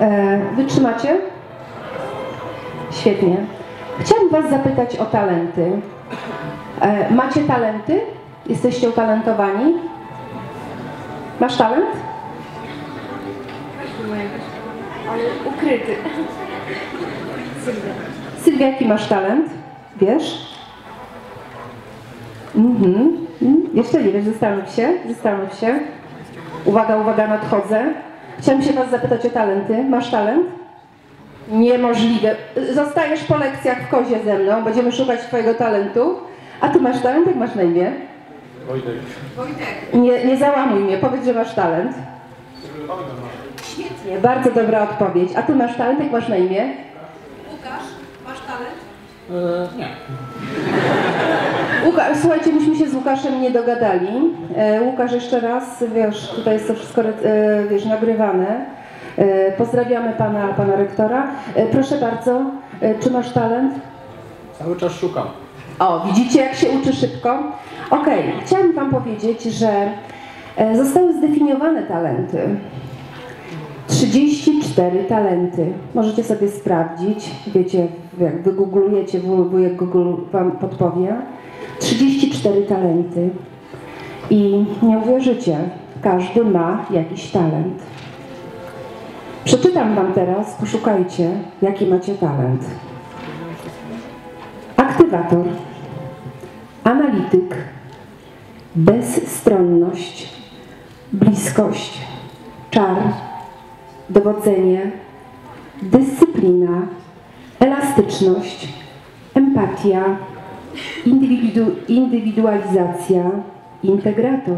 E, wytrzymacie? Świetnie. Chciałam was zapytać o talenty. E, macie talenty? Jesteście utalentowani? Masz talent? Ale ukryty. Sylwia. Sylwia, jaki masz talent? Wiesz? Mhm. Jeszcze nie wiesz, zastanów się, zastanów się. Uwaga, uwaga, nadchodzę. Chciałam się was zapytać o talenty. Masz talent? Niemożliwe. Zostajesz po lekcjach w Kozie ze mną, będziemy szukać twojego talentu. A ty masz talent? Jak masz na imię? Wojtek. Nie, nie załamuj mnie, powiedz, że masz talent. Świetnie, bardzo dobra odpowiedź. A ty masz talent? Jak masz na imię? Łukasz, masz talent? Eee, nie. Łukasz, słuchajcie, myśmy się z Łukaszem nie dogadali. E, Łukasz, jeszcze raz, wiesz, tutaj jest to wszystko e, wiesz, nagrywane. E, pozdrawiamy pana, pana rektora. E, proszę bardzo, e, czy masz talent? Cały czas szukam. O, widzicie, jak się uczy szybko? Okej, okay. Chciałam wam powiedzieć, że e, zostały zdefiniowane talenty. trzydzieści cztery talenty. Możecie sobie sprawdzić, wiecie, jak wygooglujecie, jak Google wam podpowie. trzydzieści cztery talenty. I nie uwierzycie, każdy ma jakiś talent. Przeczytam wam teraz, poszukajcie, jaki macie talent. Aktywator, analityk, bezstronność, bliskość, czar, dowodzenie, dyscyplina, elastyczność, empatia, indywidu, indywidualizacja, integrator,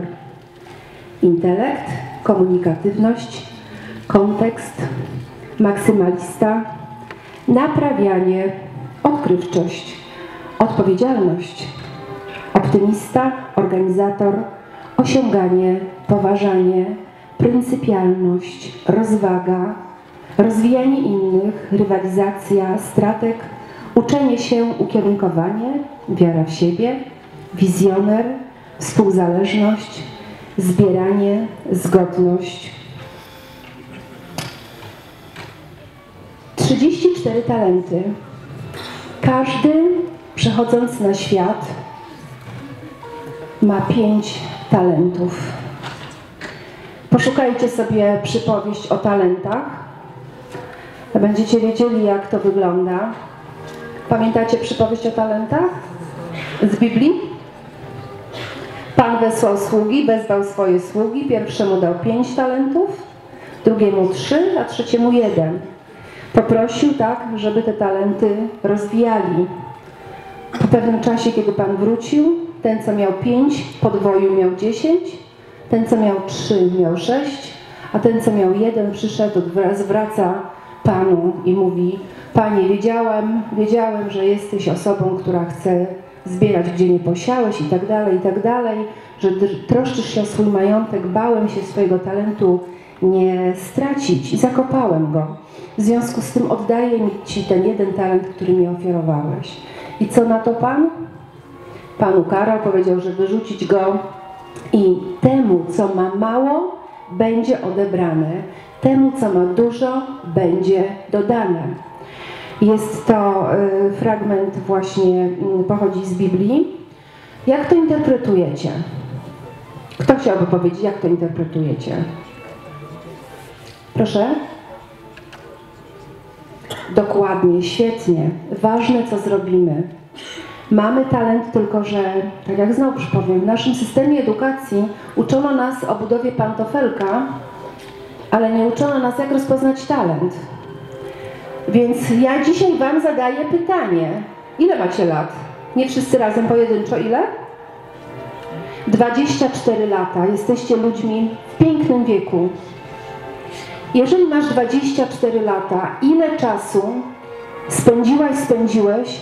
intelekt, komunikatywność, kontekst, maksymalista, naprawianie, odkrywczość, odpowiedzialność, optymista, organizator, osiąganie, poważanie, pryncypialność, rozwaga, rozwijanie innych, rywalizacja, strateg, uczenie się, ukierunkowanie, wiara w siebie, wizjoner, współzależność, zbieranie, zgodność. trzydzieści cztery talenty. Każdy, przechodząc na świat, ma pięć talentów. Poszukajcie sobie przypowieść o talentach. Będziecie wiedzieli, jak to wygląda. Pamiętacie przypowieść o talentach z Biblii? Pan wezwał sługi, wezwał swoje sługi. Pierwszemu dał pięć talentów, drugiemu trzy, a trzeciemu jeden. Poprosił tak, żeby te talenty rozwijali. Po pewnym czasie, kiedy Pan wrócił, ten, co miał pięć, podwoił, miał dziesięć. Ten, co miał trzy, miał sześć, a ten, co miał jeden, przyszedł, zwraca Panu i mówi: Panie, wiedziałem, wiedziałem, że jesteś osobą, która chce zbierać, gdzie nie posiałeś i tak dalej, i tak dalej, że troszczysz się o swój majątek, bałem się swojego talentu nie stracić i zakopałem go. W związku z tym oddaję Ci ten jeden talent, który mi ofiarowałeś. I co na to Pan? Pan ukarał, powiedział, że wyrzucić go i temu, co ma mało, będzie odebrane. Temu, co ma dużo, będzie dodane. Jest to fragment właśnie, pochodzi z Biblii. Jak to interpretujecie? Kto chciałby powiedzieć, jak to interpretujecie? Proszę. Dokładnie, świetnie. Ważne, co zrobimy. Mamy talent, tylko że, tak jak znowu powiem, w naszym systemie edukacji uczono nas o budowie pantofelka, ale nie uczono nas, jak rozpoznać talent. Więc ja dzisiaj wam zadaję pytanie. Ile macie lat? Nie wszyscy razem pojedynczo. Ile? dwadzieścia cztery lata. Jesteście ludźmi w pięknym wieku. Jeżeli masz dwadzieścia cztery lata, ile czasu spędziłaś, spędziłeś,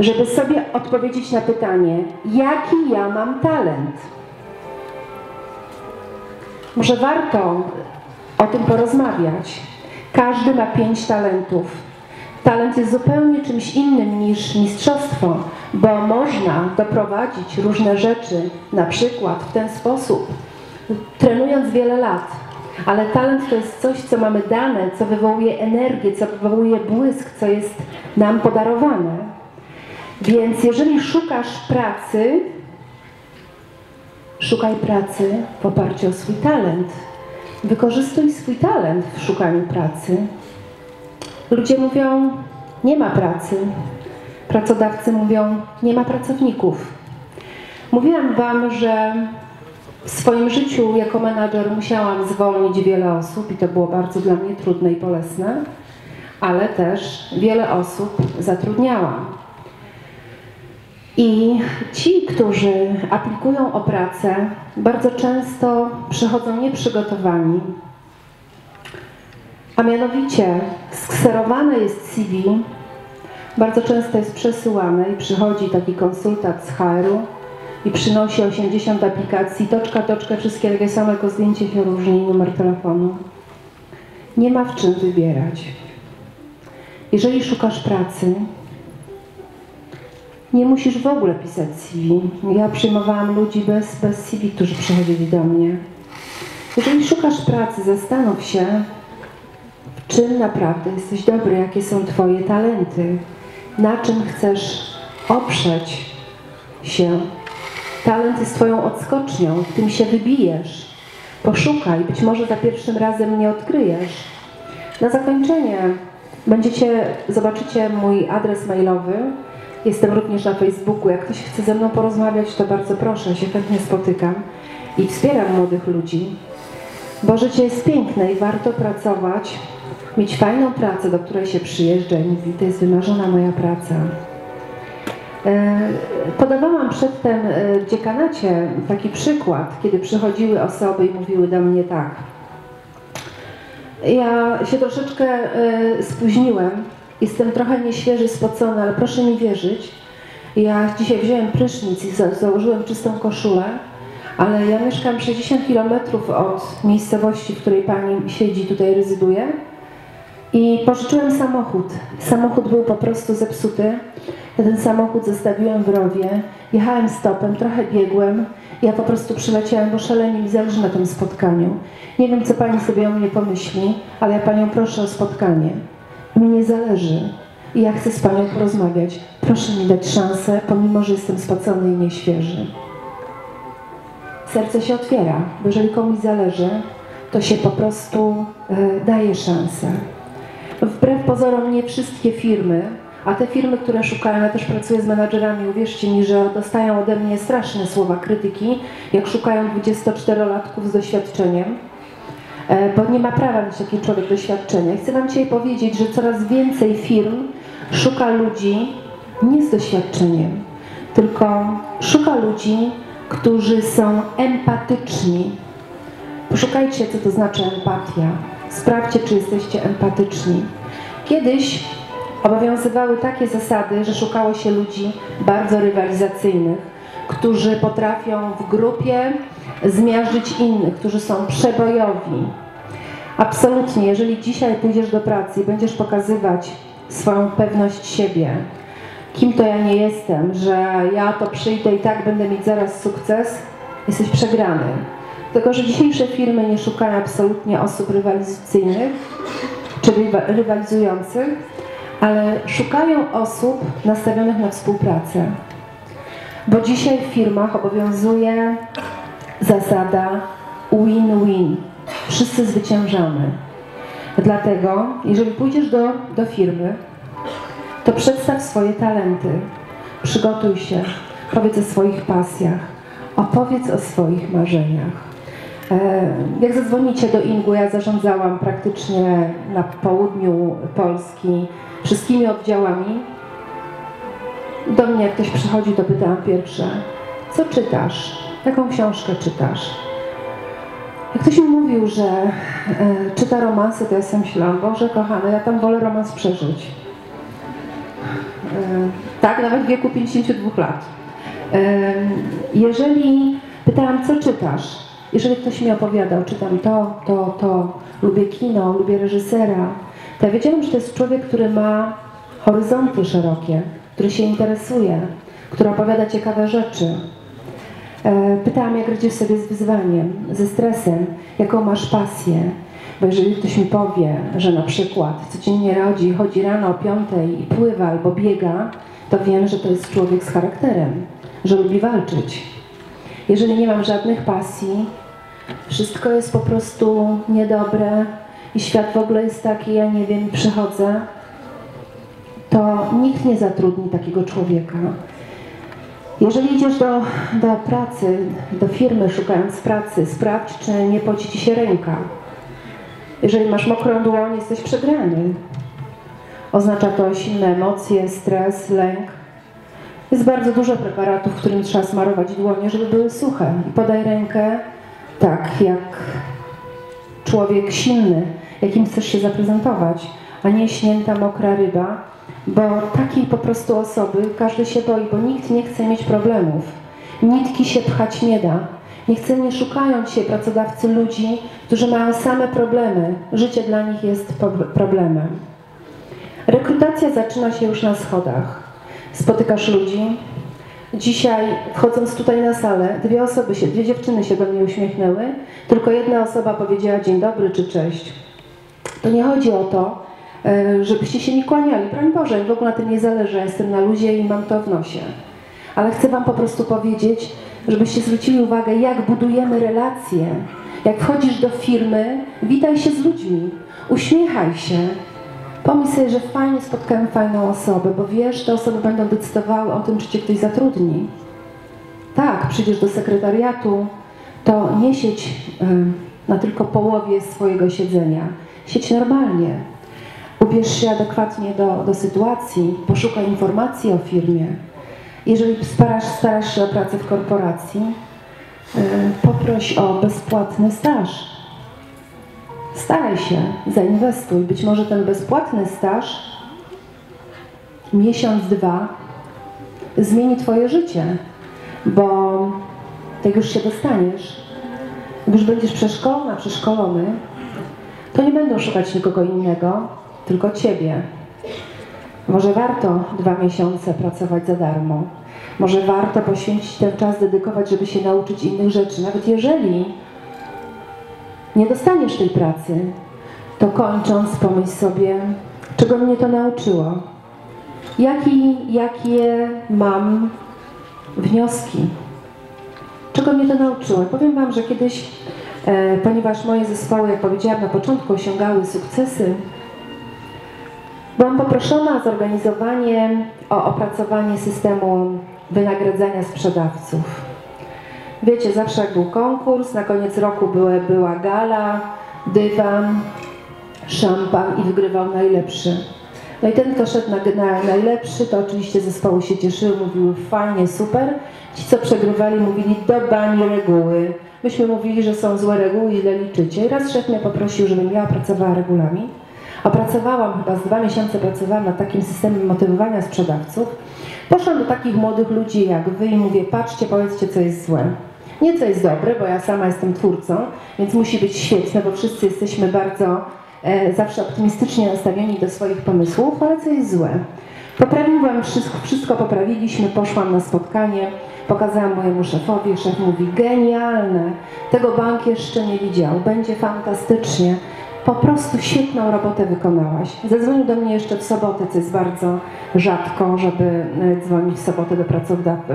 żeby sobie odpowiedzieć na pytanie, jaki ja mam talent? Może warto o tym porozmawiać. Każdy ma pięć talentów. Talent jest zupełnie czymś innym niż mistrzostwo, bo można doprowadzić różne rzeczy, na przykład w ten sposób, trenując wiele lat. Ale talent to jest coś, co mamy dane, co wywołuje energię, co wywołuje błysk, co jest nam podarowane. Więc jeżeli szukasz pracy, szukaj pracy w oparciu o swój talent. Wykorzystuj swój talent w szukaniu pracy. Ludzie mówią, nie ma pracy. Pracodawcy mówią, nie ma pracowników. Mówiłam wam, że w swoim życiu jako menadżer musiałam zwolnić wiele osób i to było bardzo dla mnie trudne i bolesne, ale też wiele osób zatrudniałam. I ci, którzy aplikują o pracę, bardzo często przychodzą nieprzygotowani. A mianowicie skserowane jest C V, bardzo często jest przesyłane i przychodzi taki konsultant z H R u, i przynosi osiemdziesiąt aplikacji, toczka, toczka, wszystkie takie same, tylko zdjęcie się różni, numer telefonu. Nie ma w czym wybierać. Jeżeli szukasz pracy, nie musisz w ogóle pisać C V. Ja przyjmowałam ludzi bez, bez C V, którzy przychodzili do mnie. Jeżeli szukasz pracy, zastanów się, w czym naprawdę jesteś dobry, jakie są twoje talenty, na czym chcesz oprzeć się. Talent jest twoją odskocznią, w tym się wybijesz. Poszukaj, być może za pierwszym razem nie odkryjesz. Na zakończenie będziecie, zobaczycie mój adres mailowy. Jestem również na Facebooku. Jak ktoś chce ze mną porozmawiać, to bardzo proszę, się chętnie spotykam i wspieram młodych ludzi. Bo życie jest piękne i warto pracować, mieć fajną pracę, do której się przyjeżdża i mówi, to jest wymarzona moja praca. Podawałam przedtem w dziekanacie taki przykład, kiedy przychodziły osoby i mówiły do mnie tak. Ja się troszeczkę spóźniłem, jestem trochę nieświeży, spocony, ale proszę mi wierzyć. Ja dzisiaj wziąłem prysznic i założyłem czystą koszulę, ale ja mieszkam sześćdziesiąt kilometrów od miejscowości, w której pani siedzi, tutaj rezyduje. I pożyczyłem samochód. Samochód był po prostu zepsuty. Ja ten samochód zostawiłem w rowie, jechałem stopem, trochę biegłem. Ja po prostu przyleciałem, bo szalenie mi zależy na tym spotkaniu. Nie wiem, co pani sobie o mnie pomyśli, ale ja panią proszę o spotkanie. Mnie zależy i ja chcę z panią porozmawiać. Proszę mi dać szansę, pomimo że jestem spocony i nieświeży. Serce się otwiera, bo jeżeli komuś zależy, to się po prostu y, daje szansę. Wbrew pozorom nie wszystkie firmy, a te firmy, które szukają, ja też pracuję z menadżerami, uwierzcie mi, że dostają ode mnie straszne słowa krytyki, jak szukają dwudziestoczterolatków z doświadczeniem, bo nie ma prawa mieć taki człowiek doświadczenia. Chcę wam dzisiaj powiedzieć, że coraz więcej firm szuka ludzi nie z doświadczeniem, tylko szuka ludzi, którzy są empatyczni. Poszukajcie, co to znaczy empatia. Sprawdźcie, czy jesteście empatyczni. Kiedyś obowiązywały takie zasady, że szukało się ludzi bardzo rywalizacyjnych, którzy potrafią w grupie zmiażdżyć innych, którzy są przebojowi. Absolutnie, jeżeli dzisiaj pójdziesz do pracy i będziesz pokazywać swoją pewność siebie, kim to ja nie jestem, że ja to przyjdę i tak będę mieć zaraz sukces, jesteś przegrany. Tylko że dzisiejsze firmy nie szukają absolutnie osób rywalizacyjnych czy rywalizujących, ale szukają osób nastawionych na współpracę. Bo dzisiaj w firmach obowiązuje zasada win-win. Wszyscy zwyciężamy. Dlatego, jeżeli pójdziesz do, do firmy, to przedstaw swoje talenty, przygotuj się, powiedz o swoich pasjach, opowiedz o swoich marzeniach. Jak zadzwonicie do Ingu, ja zarządzałam praktycznie na południu Polski wszystkimi oddziałami. Do mnie jak ktoś przychodzi, to pytałam pierwsze, co czytasz, jaką książkę czytasz? Jak ktoś mi mówił, że e, czyta romanse, to ja sam myślałam, Boże kochany, ja tam wolę romans przeżyć. E, tak, nawet w wieku pięćdziesięciu dwóch lat. E, jeżeli pytałam, co czytasz, jeżeli ktoś mi opowiadał, czytam to, to, to, lubię kino, lubię reżysera, to ja wiedziałam, że to jest człowiek, który ma horyzonty szerokie, który się interesuje, który opowiada ciekawe rzeczy. Pytałam, jak radzisz sobie z wyzwaniem, ze stresem, jaką masz pasję, bo jeżeli ktoś mi powie, że na przykład codziennie rodzi, chodzi rano o piątej i pływa albo biega, to wiem, że to jest człowiek z charakterem, że lubi walczyć. Jeżeli nie mam żadnych pasji, wszystko jest po prostu niedobre i świat w ogóle jest taki, ja nie wiem, przychodzę, to nikt nie zatrudni takiego człowieka. Jeżeli idziesz do, do pracy, do firmy szukając pracy, sprawdź, czy nie poci ci się ręka. Jeżeli masz mokrą dłoń, jesteś przegrany. Oznacza to silne emocje, stres, lęk. Jest bardzo dużo preparatów, w którym trzeba smarować dłonie, żeby były suche. I podaj rękę tak, jak człowiek silny, jakim chcesz się zaprezentować, a nie śnięta, mokra ryba. Bo takiej po prostu osoby każdy się boi, bo nikt nie chce mieć problemów. Nitki się pchać nie da. Nie chce, nie szukają się pracodawcy ludzi, którzy mają same problemy. Życie dla nich jest problemem. Rekrutacja zaczyna się już na schodach. Spotykasz ludzi. Dzisiaj, wchodząc tutaj na salę, dwie osoby się, dwie dziewczyny się do mnie uśmiechnęły. Tylko jedna osoba powiedziała dzień dobry czy cześć. To nie chodzi o to, żebyście się nie kłaniali. Broń Boże, w ogóle na tym nie zależy, ja jestem na luzie i mam to w nosie. Ale chcę wam po prostu powiedzieć, żebyście zwrócili uwagę, jak budujemy relacje. Jak wchodzisz do firmy, witaj się z ludźmi, uśmiechaj się. Pomyśl sobie, że fajnie spotkałem fajną osobę, bo wiesz, te osoby będą decydowały o tym, czy cię ktoś zatrudni. Tak, przyjdziesz do sekretariatu, to nie siedź yy, na tylko połowie swojego siedzenia. Siedź normalnie. Ubierz się adekwatnie do, do sytuacji, poszukaj informacji o firmie. Jeżeli starasz, starasz się o pracę w korporacji, yy, poproś o bezpłatny staż. Staraj się, zainwestuj. Być może ten bezpłatny staż, miesiąc, dwa, zmieni twoje życie, bo jak już się dostaniesz, jak już będziesz przeszkolona, przeszkolony, to nie będą szukać nikogo innego, tylko ciebie. Może warto dwa miesiące pracować za darmo. Może warto poświęcić ten czas, dedykować, żeby się nauczyć innych rzeczy. Nawet jeżeli nie dostaniesz tej pracy, to kończąc pomyśl sobie, czego mnie to nauczyło. Jaki, jakie mam wnioski? Czego mnie to nauczyło? Powiem wam, że kiedyś, e, ponieważ moje zespoły, jak powiedziałam na początku, osiągały sukcesy, byłam poproszona o zorganizowanie, o opracowanie systemu wynagradzania sprzedawców. Wiecie, zawsze jak był konkurs, na koniec roku były, była gala, dywan, szampan i wygrywał najlepszy. No i ten, kto szedł na, na najlepszy, to oczywiście zespoły się cieszyły, mówiły fajnie, super. Ci, co przegrywali, mówili do bani reguły. Myśmy mówili, że są złe reguły i źle liczycie. I raz szef mnie poprosił, żebym ja opracowała regułami. Opracowałam, chyba z dwa miesiące pracowałam nad takim systemem motywowania sprzedawców. Poszłam do takich młodych ludzi jak wy i mówię, patrzcie, powiedzcie, co jest złe. Nie, co jest dobre, bo ja sama jestem twórcą, więc musi być świetne, bo wszyscy jesteśmy bardzo e, zawsze optymistycznie nastawieni do swoich pomysłów, ale co jest złe. Poprawiłam wszystko, wszystko poprawiliśmy, poszłam na spotkanie, pokazałam mojemu szefowi, szef mówi, genialne, tego bank jeszcze nie widział, będzie fantastycznie. po prostu świetną robotę wykonałaś. Zadzwonił do mnie jeszcze w sobotę, co jest bardzo rzadko, żeby dzwonić w sobotę do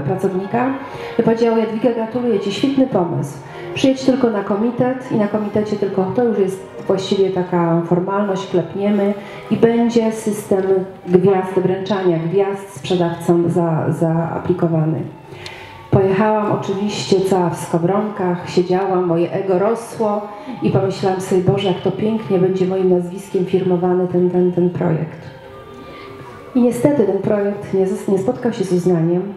pracownika. I powiedział: Jadwiga, gratuluję Ci, świetny pomysł. Przyjedź tylko na komitet i na komitecie tylko to już jest właściwie taka formalność, klepniemy i będzie system gwiazd, wręczania gwiazd sprzedawcom za, zaaplikowany. Pojechałam oczywiście cała w skowronkach, siedziałam, moje ego rosło i pomyślałam sobie: Boże, jak to pięknie będzie moim nazwiskiem firmowany ten, ten, ten projekt. I niestety ten projekt nie, nie spotkał się z uznaniem,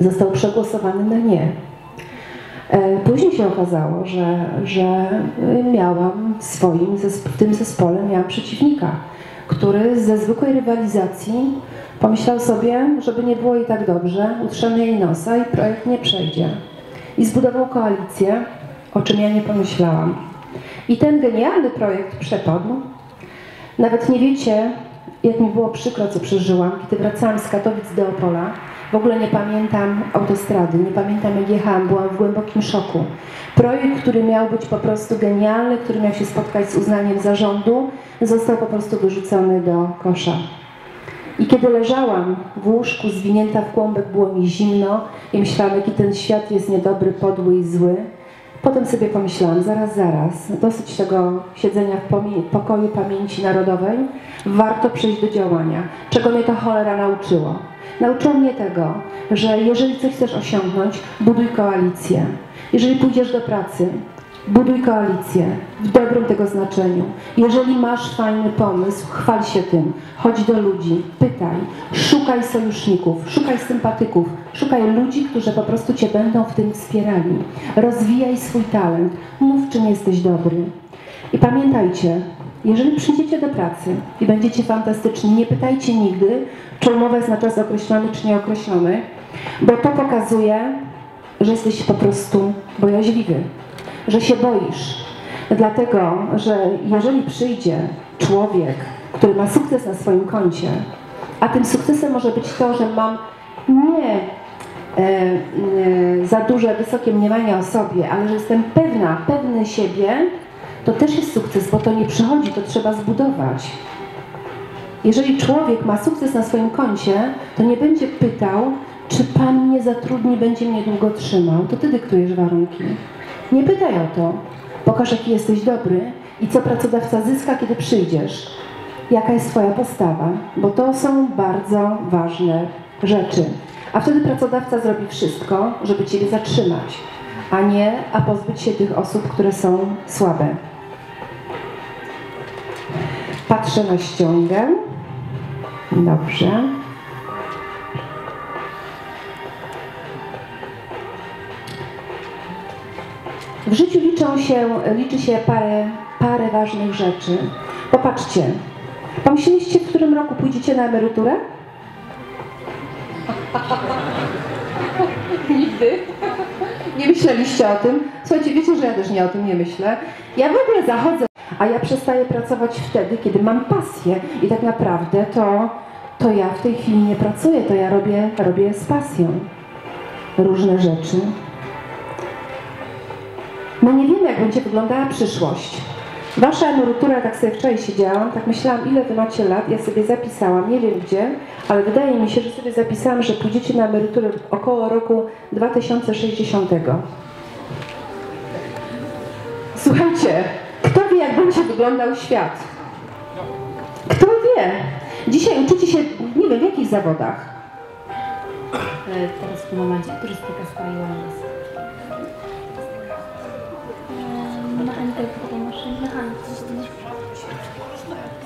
został przegłosowany na nie. Później się okazało, że, że miałam w swoim, w tym zespole miałam przeciwnika, który ze zwykłej rywalizacji pomyślał sobie, żeby nie było jej tak dobrze, utrzemy jej nosa i projekt nie przejdzie. I zbudował koalicję, o czym ja nie pomyślałam. I ten genialny projekt przepadł. Nawet nie wiecie, jak mi było przykro, co przeżyłam, kiedy wracałam z Katowic do Opola. W ogóle nie pamiętam autostrady, nie pamiętam, jak jechałam, byłam w głębokim szoku. Projekt, który miał być po prostu genialny, który miał się spotkać z uznaniem zarządu, został po prostu wyrzucony do kosza. I kiedy leżałam w łóżku, zwinięta w kłąbek, było mi zimno i myślałam, jaki ten świat jest niedobry, podły i zły. Potem sobie pomyślałam: zaraz, zaraz, dosyć tego siedzenia w pokoju pamięci narodowej, warto przejść do działania. Czego mnie ta cholera nauczyło? Nauczyło mnie tego, że jeżeli coś chcesz osiągnąć, buduj koalicję. Jeżeli pójdziesz do pracy, buduj koalicję w dobrym tego znaczeniu. Jeżeli masz fajny pomysł, chwal się tym, chodź do ludzi, pytaj, szukaj sojuszników, szukaj sympatyków, szukaj ludzi, którzy po prostu Cię będą w tym wspierali. Rozwijaj swój talent, mów, czym jesteś dobry. I pamiętajcie, jeżeli przyjdziecie do pracy i będziecie fantastyczni, nie pytajcie nigdy, czy umowa jest na czas określony, czy nieokreślony, bo to pokazuje, że jesteś po prostu bojaźliwy, że się boisz. Dlatego, że jeżeli przyjdzie człowiek, który ma sukces na swoim koncie, a tym sukcesem może być to, że mam nie e, e, za duże, wysokie mniemania o sobie, ale że jestem pewna, pewny siebie, to też jest sukces, bo to nie przychodzi, to trzeba zbudować. Jeżeli człowiek ma sukces na swoim koncie, to nie będzie pytał, czy pan mnie zatrudni, będzie mnie długo trzymał. To ty dyktujesz warunki. Nie pytaj o to. Pokaż, jaki jesteś dobry i co pracodawca zyska, kiedy przyjdziesz. Jaka jest twoja postawa, bo to są bardzo ważne rzeczy. A wtedy pracodawca zrobi wszystko, żeby ciebie zatrzymać, a nie a pozbyć się tych osób, które są słabe. Patrzę na ściągę. Dobrze. W życiu liczą się, liczy się parę, parę ważnych rzeczy. Popatrzcie, pomyśleliście, w którym roku pójdziecie na emeryturę? Nigdy. Nie myśleliście o tym? Słuchajcie, wiecie, że ja też nie o tym nie myślę. Ja w ogóle zachodzę, a ja przestaję pracować wtedy, kiedy mam pasję. I tak naprawdę to, to ja w tej chwili nie pracuję, to ja robię, robię z pasją różne rzeczy. My nie wiemy, jak będzie wyglądała przyszłość. Wasza emerytura, tak sobie wczoraj siedziałam, tak myślałam, ile wy macie lat, ja sobie zapisałam, nie wiem gdzie, ale wydaje mi się, że sobie zapisałam, że pójdziecie na emeryturę około roku dwa tysiące sześćdziesiątego. Słuchajcie, kto wie, jak będzie wyglądał świat? Kto wie? Dzisiaj uczycie się, nie wiem, w jakich zawodach. Teraz w tym momencie turystyka spaliła nas.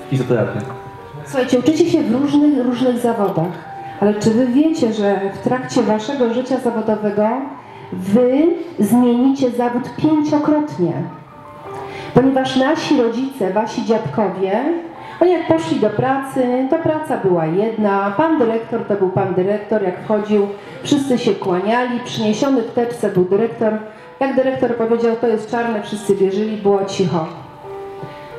Fizoterapia. Słuchajcie, uczycie się w różnych, różnych zawodach, ale czy wy wiecie, że w trakcie waszego życia zawodowego wy zmienicie zawód pięciokrotnie? Ponieważ nasi rodzice, wasi dziadkowie, oni jak poszli do pracy, to praca była jedna, pan dyrektor to był pan dyrektor, jak wchodził, wszyscy się kłaniali, przyniesiony w teczce był dyrektor. Jak dyrektor powiedział, to jest czarne, wszyscy wierzyli, było cicho.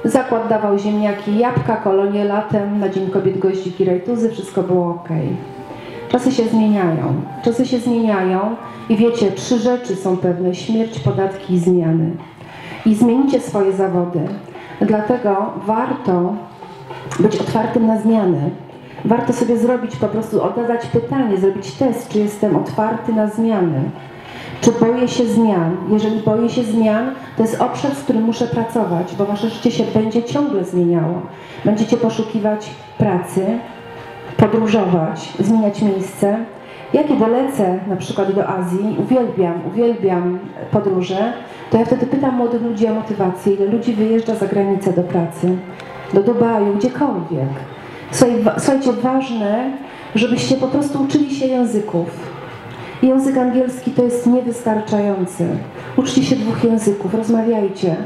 Zakład dawał ziemniaki, jabłka, kolonie latem, na Dzień Kobiet goździki, rajtuzy, wszystko było ok. Czasy się zmieniają, czasy się zmieniają i wiecie, trzy rzeczy są pewne: śmierć, podatki i zmiany. I zmienicie swoje zawody. Dlatego warto być otwartym na zmiany. Warto sobie zrobić po prostu, zadać pytanie, zrobić test, czy jestem otwarty na zmiany. Czy boję się zmian? Jeżeli boję się zmian, to jest obszar, z którym muszę pracować, bo wasze życie się będzie ciągle zmieniało. Będziecie poszukiwać pracy, podróżować, zmieniać miejsce. Ja kiedy lecę na przykład do Azji, uwielbiam, uwielbiam podróże, to ja wtedy pytam młodych ludzi o motywację, ile ludzi wyjeżdża za granicę do pracy, do Dubaju, gdziekolwiek. Słuchajcie, ważne, żebyście po prostu uczyli się języków. Język angielski to jest niewystarczający. Uczcie się dwóch języków, rozmawiajcie.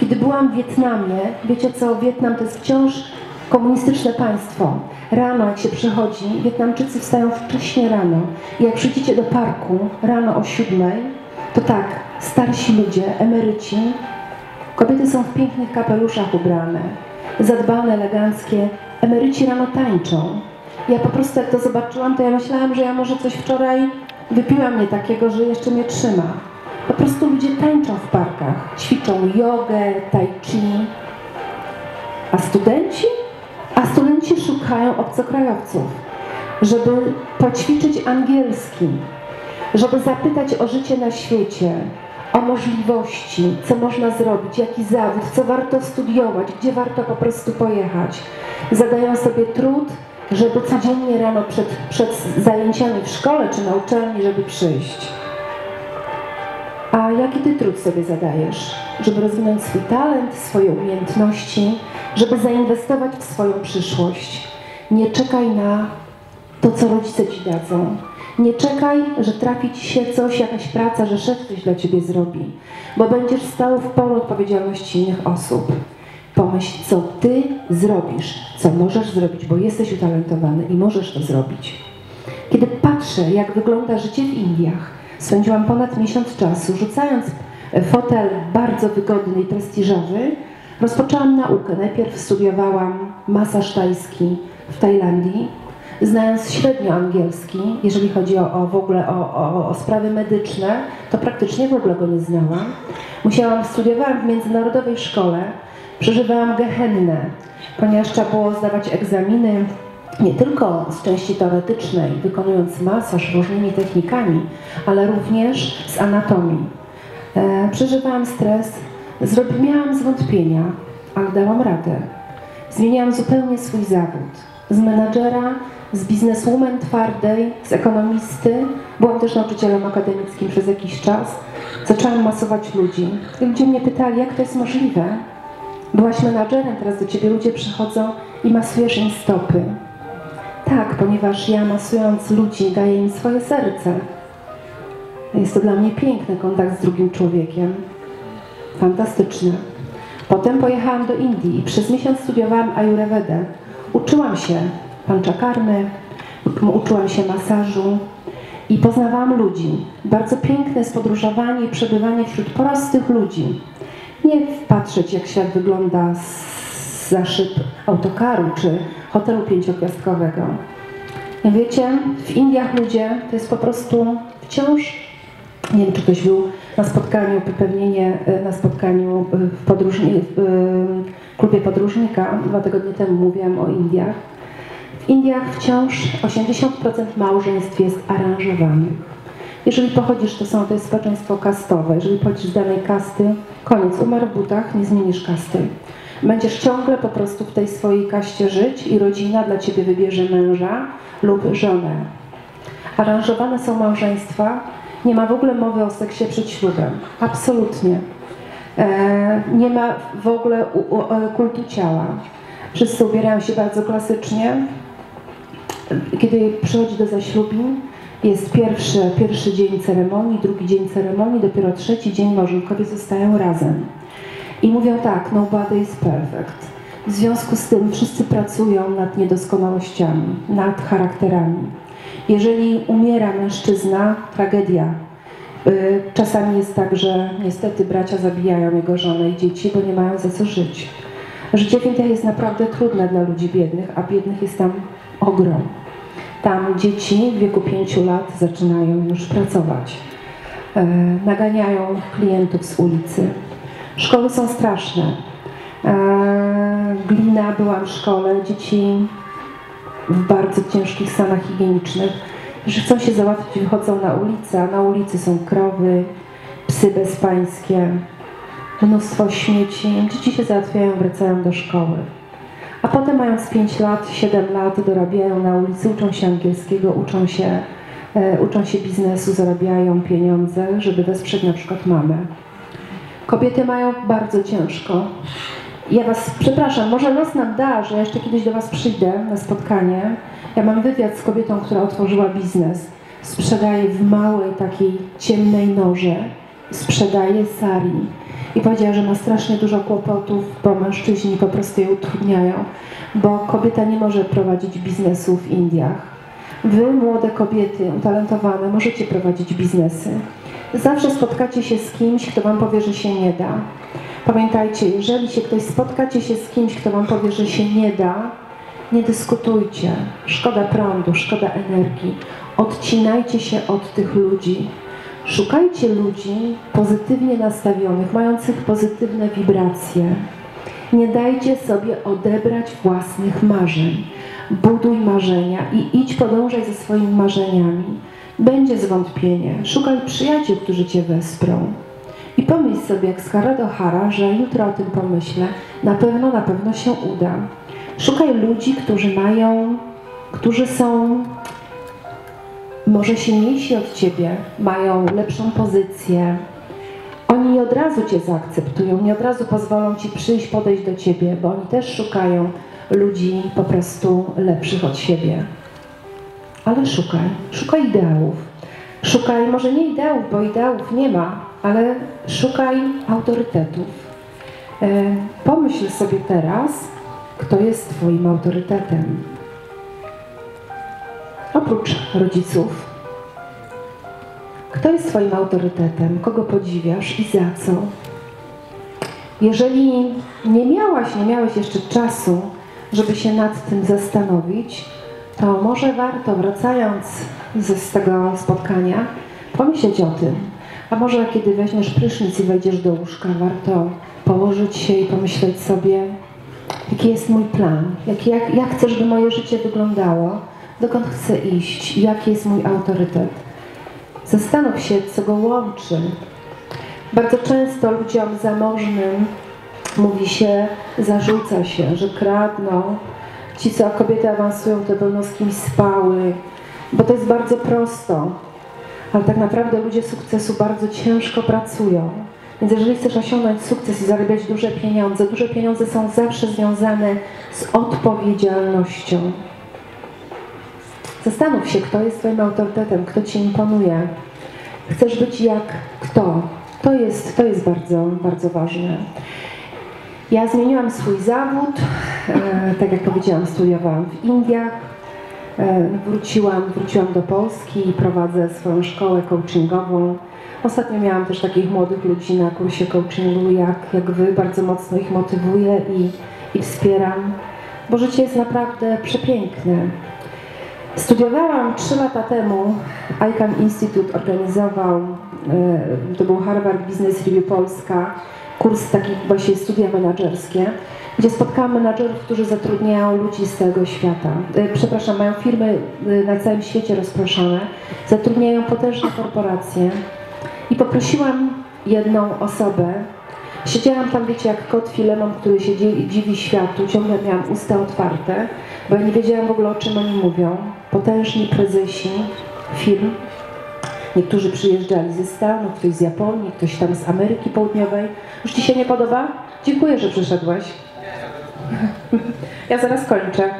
Kiedy byłam w Wietnamie, wiecie co, Wietnam to jest wciąż komunistyczne państwo. Rano, jak się przychodzi, Wietnamczycy wstają wcześnie rano. I jak przyjdziecie do parku rano o siódmej, to tak, starsi ludzie, emeryci, kobiety są w pięknych kapeluszach ubrane, zadbane, eleganckie, emeryci rano tańczą. Ja po prostu jak to zobaczyłam, to ja myślałam, że ja może coś wczoraj wypiła mnie takiego, że jeszcze mnie trzyma. Po prostu ludzie tańczą w parkach, ćwiczą jogę, tai chi. A studenci? A studenci szukają obcokrajowców, żeby poćwiczyć angielski, żeby zapytać o życie na świecie, o możliwości, co można zrobić, jaki zawód, co warto studiować, gdzie warto po prostu pojechać. Zadają sobie trud, żeby codziennie rano przed, przed zajęciami w szkole czy na uczelni, żeby przyjść. A jaki ty trud sobie zadajesz, żeby rozwinąć swój talent, swoje umiejętności, żeby zainwestować w swoją przyszłość? Nie czekaj na to, co rodzice ci dadzą. Nie czekaj, że trafi ci się coś, jakaś praca, że szef coś dla ciebie zrobi, bo będziesz stał w polu odpowiedzialności innych osób. Pomyśl, co ty zrobisz, co możesz zrobić, bo jesteś utalentowany i możesz to zrobić. Kiedy patrzę, jak wygląda życie w Indiach, spędziłam ponad miesiąc czasu, rzucając fotel bardzo wygodny i prestiżowy, rozpoczęłam naukę. Najpierw studiowałam masaż tajski w Tajlandii, znając średnio angielski, jeżeli chodzi o, o w ogóle o, o, o sprawy medyczne, to praktycznie w ogóle go nie znałam. Musiałam, studiowałam w międzynarodowej szkole, przeżywałam gehennę, ponieważ trzeba było zdawać egzaminy nie tylko z części teoretycznej, wykonując masaż różnymi technikami, ale również z anatomii. E, przeżywałam stres, miałam zwątpienia, ale dałam radę. Zmieniałam zupełnie swój zawód. Z menadżera, z bizneswoman twardej, z ekonomisty, byłam też nauczycielem akademickim przez jakiś czas, zaczęłam masować ludzi. I ludzie mnie pytali, jak to jest możliwe? Byłaś menadżerem, teraz do ciebie ludzie przychodzą i masujesz im stopy. Tak, ponieważ ja masując ludzi daję im swoje serce. Jest to dla mnie piękny kontakt z drugim człowiekiem. Fantastyczny. Potem pojechałam do Indii i przez miesiąc studiowałam ayurvedę. Uczyłam się panczakarmy, uczyłam się masażu i poznawałam ludzi. Bardzo piękne jest podróżowanie i przebywanie wśród prostych ludzi. Nie patrzeć, jak świat wygląda za szyb autokaru czy hotelu pięciogwiazdkowego. Jak wiecie, w Indiach ludzie to jest po prostu wciąż, nie wiem, czy ktoś był na spotkaniu, pewnie nie, na spotkaniu w, podróżni, w klubie podróżnika, dwa tygodnie temu mówiłam o Indiach. W Indiach wciąż osiemdziesiąt procent małżeństw jest aranżowanych. Jeżeli pochodzisz, to, są, to jest społeczeństwo kastowe. Jeżeli pochodzisz z danej kasty, koniec, umarł w butach, nie zmienisz kasty. Będziesz ciągle po prostu w tej swojej kaście żyć i rodzina dla ciebie wybierze męża lub żonę. Aranżowane są małżeństwa, nie ma w ogóle mowy o seksie przed ślubem. Absolutnie. E, nie ma w ogóle u, u, kultu ciała. Wszyscy ubierają się bardzo klasycznie. Kiedy przychodzi do zaślubin, jest pierwszy, pierwszy dzień ceremonii, drugi dzień ceremonii, dopiero trzeci dzień małżonkowie zostają razem. I mówią tak, nobody is perfect. W związku z tym wszyscy pracują nad niedoskonałościami, nad charakterami. Jeżeli umiera mężczyzna, tragedia. Czasami jest tak, że niestety bracia zabijają jego żonę i dzieci, bo nie mają za co żyć. Życie w Indiach jest naprawdę trudne dla ludzi biednych, a biednych jest tam ogrom. Tam dzieci w wieku pięciu lat zaczynają już pracować. Naganiają klientów z ulicy. Szkoły są straszne. Glina, byłam w szkole, dzieci w bardzo ciężkich stanach higienicznych, że chcą się załatwić, wychodzą na ulicę, a na ulicy są krowy, psy bezpańskie, mnóstwo śmieci. Dzieci się załatwiają, wracają do szkoły. A potem, mając pięć lat, siedem lat, dorabiają na ulicy, uczą się angielskiego, uczą się, e, uczą się biznesu, zarabiają pieniądze, żeby wesprzeć na przykład mamę. Kobiety mają bardzo ciężko. Ja Was przepraszam, może los nam da, że ja jeszcze kiedyś do Was przyjdę na spotkanie. Ja mam wywiad z kobietą, która otworzyła biznes. Sprzedaje w małej, takiej ciemnej norze. Sprzedaje sari. I powiedziała, że ma strasznie dużo kłopotów, bo mężczyźni po prostu je utrudniają, bo kobieta nie może prowadzić biznesu w Indiach. Wy, młode kobiety, utalentowane, możecie prowadzić biznesy. Zawsze spotkacie się z kimś, kto Wam powie, że się nie da. Pamiętajcie, jeżeli się ktoś spotkacie się z kimś, kto Wam powie, że się nie da, nie dyskutujcie. Szkoda prądu, szkoda energii. Odcinajcie się od tych ludzi. Szukajcie ludzi pozytywnie nastawionych, mających pozytywne wibracje. Nie dajcie sobie odebrać własnych marzeń. Buduj marzenia i idź, podążaj ze swoimi marzeniami. Będzie zwątpienie. Szukaj przyjaciół, którzy Cię wesprą. I pomyśl sobie, jak Scarlett O'Hara, że jutro o tym pomyślę. Na pewno, na pewno się uda. Szukaj ludzi, którzy mają, którzy są... może silniejsi od Ciebie, mają lepszą pozycję. Oni nie od razu Cię zaakceptują, nie od razu pozwolą Ci przyjść, podejść do Ciebie, bo oni też szukają ludzi po prostu lepszych od siebie. Ale szukaj, szukaj ideałów. Szukaj, może nie ideałów, bo ideałów nie ma, ale szukaj autorytetów. Pomyśl sobie teraz, kto jest Twoim autorytetem. Oprócz rodziców, kto jest Twoim autorytetem, kogo podziwiasz i za co? Jeżeli nie miałaś, nie miałeś jeszcze czasu, żeby się nad tym zastanowić, to może warto, wracając z tego spotkania, pomyśleć o tym. A może kiedy weźmiesz prysznic i wejdziesz do łóżka, warto położyć się i pomyśleć sobie, jaki jest mój plan, jak, jak, jak chcę, żeby moje życie wyglądało, dokąd chcę iść, jaki jest mój autorytet. Zastanów się, co go łączy. Bardzo często ludziom zamożnym mówi się, zarzuca się, że kradną. Ci, co kobiety awansują, to będą z kimś spały, bo to jest bardzo prosto. Ale tak naprawdę ludzie sukcesu bardzo ciężko pracują. Więc jeżeli chcesz osiągnąć sukces i zarabiać duże pieniądze, duże pieniądze są zawsze związane z odpowiedzialnością. Zastanów się, kto jest Twoim autorytetem, kto Ci imponuje. Chcesz być jak kto. To jest, to jest bardzo, bardzo ważne. Ja zmieniłam swój zawód. E, tak jak powiedziałam, studiowałam w Indiach. E, wróciłam, wróciłam do Polski i prowadzę swoją szkołę coachingową. Ostatnio miałam też takich młodych ludzi na kursie coachingu, jak, jak Wy. Bardzo mocno ich motywuję i, i wspieram, bo życie jest naprawdę przepiękne. Studiowałam trzy lata temu, I C A M Institute organizował, to był Harvard Business Review Polska, kurs taki właśnie studia menadżerskie, gdzie spotkałam menadżerów, którzy zatrudniają ludzi z całego świata. Przepraszam, mają firmy na całym świecie rozproszone, zatrudniają potężne korporacje i poprosiłam jedną osobę. Siedziałam tam, wiecie, jak kot Filemon, który się dziwi światu, ciągle miałam usta otwarte, bo ja nie wiedziałam w ogóle, o czym oni mówią. Potężni prezesi firm, niektórzy przyjeżdżali ze Stanów, ktoś z Japonii, ktoś tam z Ameryki Południowej. Już Ci się nie podoba? Dziękuję, że przyszedłeś. Ja zaraz kończę.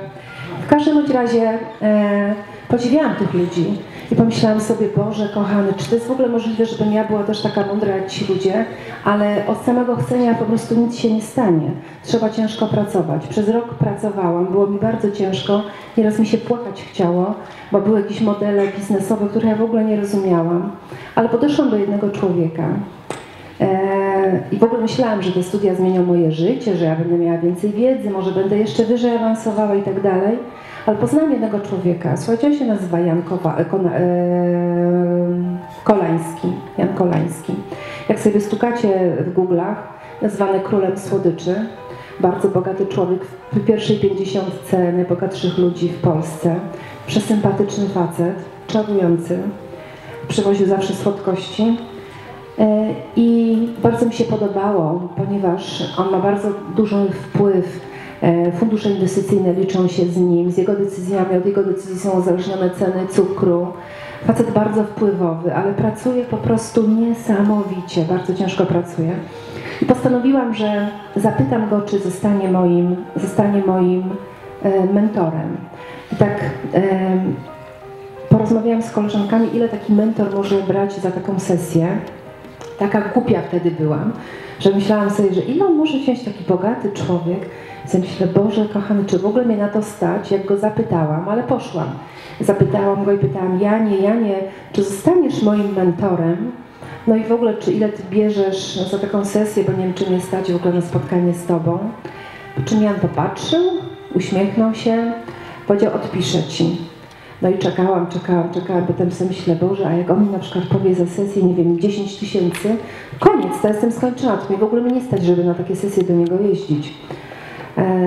W każdym razie e, podziwiałam tych ludzi. I pomyślałam sobie, Boże kochany, czy to jest w ogóle możliwe, żebym ja była też taka mądra jak ci ludzie, ale od samego chcenia po prostu nic się nie stanie. Trzeba ciężko pracować. Przez rok pracowałam, było mi bardzo ciężko, nieraz mi się płakać chciało, bo były jakieś modele biznesowe, które ja w ogóle nie rozumiałam. Ale podeszłam do jednego człowieka eee, i w ogóle myślałam, że te studia zmienią moje życie, że ja będę miała więcej wiedzy, może będę jeszcze wyżej awansowała i tak dalej. Ale poznałam jednego człowieka, słuchajcie, on się nazywa Jan Kowa, Kona, e, Kolański, Jan Kolański. Jak sobie stukacie w Google'ach, nazwany królem słodyczy, bardzo bogaty człowiek w pierwszej pięćdziesiątce najbogatszych ludzi w Polsce, przesympatyczny facet, czarujący, przywoził zawsze słodkości i bardzo mi się podobało, ponieważ on ma bardzo duży wpływ. Fundusze inwestycyjne liczą się z nim, z jego decyzjami, od jego decyzji są uzależnione ceny cukru. Facet bardzo wpływowy, ale pracuje po prostu niesamowicie, bardzo ciężko pracuje. I postanowiłam, że zapytam go, czy zostanie moim, zostanie moim e, mentorem. I tak e, porozmawiałam z koleżankami, ile taki mentor może brać za taką sesję. Taka głupia wtedy byłam, że myślałam sobie, że ile on może wziąć taki bogaty człowiek. I myślę, Boże kochany, czy w ogóle mnie na to stać, jak go zapytałam, ale poszłam. Zapytałam go i pytałam, Janie, Janie, czy zostaniesz moim mentorem? No i w ogóle, czy ile Ty bierzesz za taką sesję, bo nie wiem, czy mnie stać w ogóle na spotkanie z Tobą. Po czym Jan popatrzył, uśmiechnął się, powiedział, odpiszę Ci. No i czekałam, czekałam, czekałam, potem sobie myślę, Boże, a jak on mi na przykład powie za sesję, nie wiem, dziesięć tysięcy, koniec, to jestem skończona, to mnie w ogóle mnie nie stać, żeby na takie sesje do niego jeździć.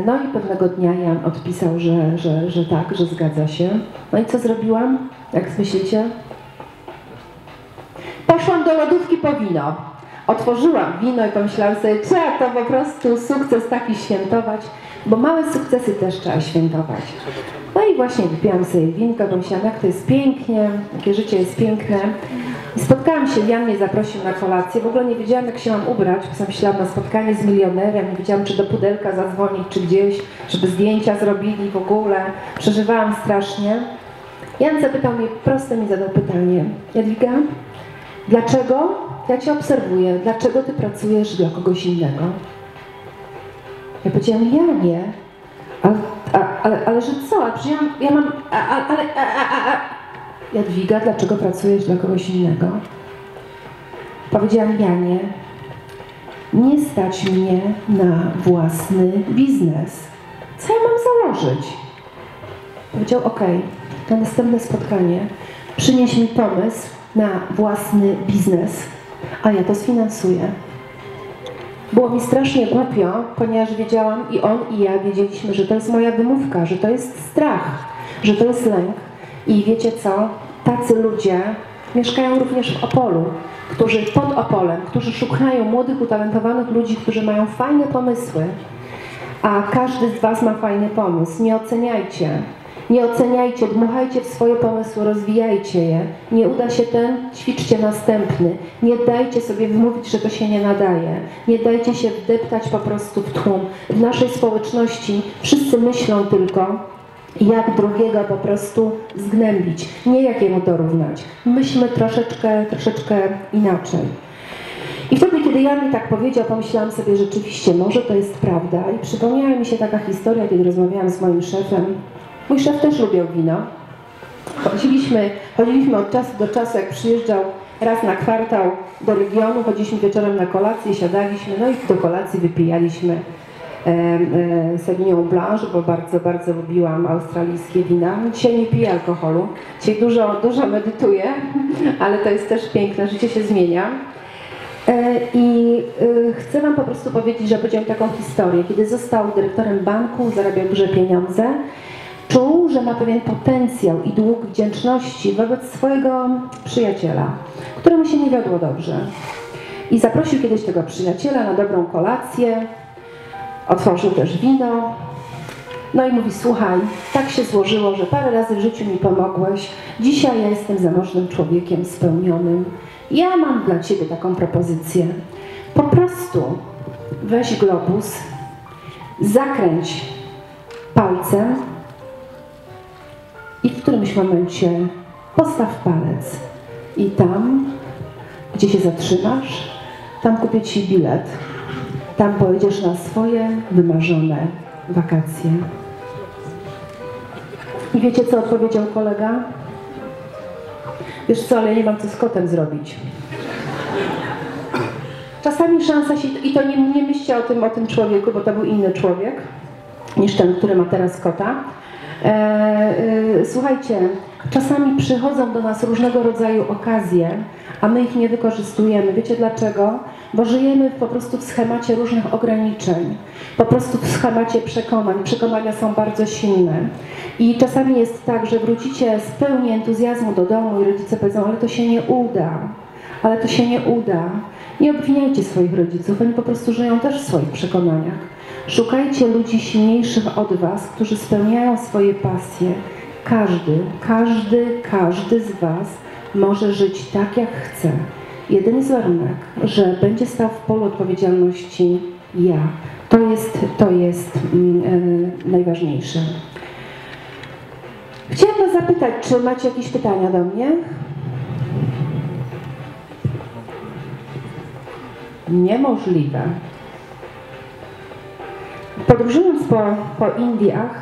No i pewnego dnia Jan odpisał, że, że, że tak, że zgadza się. No i co zrobiłam? Jak myślicie? Poszłam do lodówki po wino. Otworzyłam wino i pomyślałam sobie, trzeba to po prostu sukces taki świętować, bo małe sukcesy też trzeba świętować. No i właśnie wypiłam sobie winko, pomyślałam, jak to jest pięknie, jakie życie jest piękne. I spotkałam się, Jan mnie zaprosił na kolację, w ogóle nie wiedziałam, jak się mam ubrać, bo myślałam na spotkanie z milionerem, nie wiedziałam, czy do Pudelka zadzwonić, czy gdzieś, żeby zdjęcia zrobili w ogóle. Przeżywałam strasznie. Jan zapytał mnie, proste mi zadał pytanie, Jadwiga, dlaczego ja Cię obserwuję, dlaczego Ty pracujesz dla kogoś innego? Ja powiedziałam, Janie, ale, ale, ale że co, a przecież ja, ja mam, a, a, ale, a, a, a. Jadwiga, dlaczego pracujesz dla kogoś innego? Powiedziałam Janie, nie stać mnie na własny biznes. Co ja mam założyć? Powiedział, okej, okay, na następne spotkanie przynieś mi pomysł na własny biznes, a ja to sfinansuję. Było mi strasznie głupio, ponieważ wiedziałam i on i ja wiedzieliśmy, że to jest moja wymówka, że to jest strach, że to jest lęk. I wiecie co? Tacy ludzie mieszkają również w Opolu, którzy pod Opolem, którzy szukają młodych, utalentowanych ludzi, którzy mają fajne pomysły, a każdy z Was ma fajny pomysł. Nie oceniajcie, nie oceniajcie, dmuchajcie w swoje pomysły, rozwijajcie je. Nie uda się ten, ćwiczcie następny. Nie dajcie sobie wymówić, że to się nie nadaje. Nie dajcie się wdeptać po prostu w tłum. W naszej społeczności wszyscy myślą tylko, jak drugiego po prostu zgnębić, nie jak jemu dorównać. Myślmy troszeczkę, troszeczkę inaczej. I wtedy, kiedy Jan mi tak powiedział, pomyślałam sobie, rzeczywiście, może to jest prawda. I przypomniała mi się taka historia, kiedy rozmawiałam z moim szefem. Mój szef też lubił wino. Chodziliśmy, chodziliśmy od czasu do czasu, jak przyjeżdżał raz na kwartał do regionu, chodziliśmy wieczorem na kolację, siadaliśmy, no i do kolacji wypijaliśmy Sauvignon Blanc, bo bardzo, bardzo lubiłam australijskie wina. Dzisiaj nie piję alkoholu, dzisiaj dużo, dużo medytuję, ale to jest też piękne, życie się zmienia. I chcę Wam po prostu powiedzieć, że powiedziałam taką historię. Kiedy został dyrektorem banku, zarabiał duże pieniądze, czuł, że ma pewien potencjał i dług wdzięczności wobec swojego przyjaciela, któremu się nie wiodło dobrze. I zaprosił kiedyś tego przyjaciela na dobrą kolację. Otworzył też wino, no i mówi, słuchaj, tak się złożyło, że parę razy w życiu mi pomogłeś, dzisiaj ja jestem zamożnym człowiekiem spełnionym. Ja mam dla Ciebie taką propozycję. Po prostu weź globus, zakręć palcem i w którymś momencie postaw palec. I tam, gdzie się zatrzymasz, tam kupię Ci bilet. Tam pojedziesz na swoje wymarzone wakacje. I wiecie, co odpowiedział kolega? Wiesz co, ale ja nie mam co z kotem zrobić. Czasami szansa się, i to nie, nie myślcie o tym, o tym człowieku, bo to był inny człowiek niż ten, który ma teraz kota. E, e, słuchajcie, czasami przychodzą do nas różnego rodzaju okazje, a my ich nie wykorzystujemy. Wiecie dlaczego? bo żyjemy po prostu w schemacie różnych ograniczeń, po prostu w schemacie przekonań. Przekonania są bardzo silne i czasami jest tak, że wrócicie z pełni entuzjazmu do domu i rodzice powiedzą, ale to się nie uda, ale to się nie uda. Nie obwiniajcie swoich rodziców, oni po prostu żyją też w swoich przekonaniach. Szukajcie ludzi silniejszych od was, którzy spełniają swoje pasje. Każdy, każdy, każdy z was może żyć tak, jak chce. Jedyny warunek, że będzie stał w polu odpowiedzialności ja. To jest, to jest yy, najważniejsze. Chciałam was zapytać, czy macie jakieś pytania do mnie? Niemożliwe. Podróżując po, po Indiach,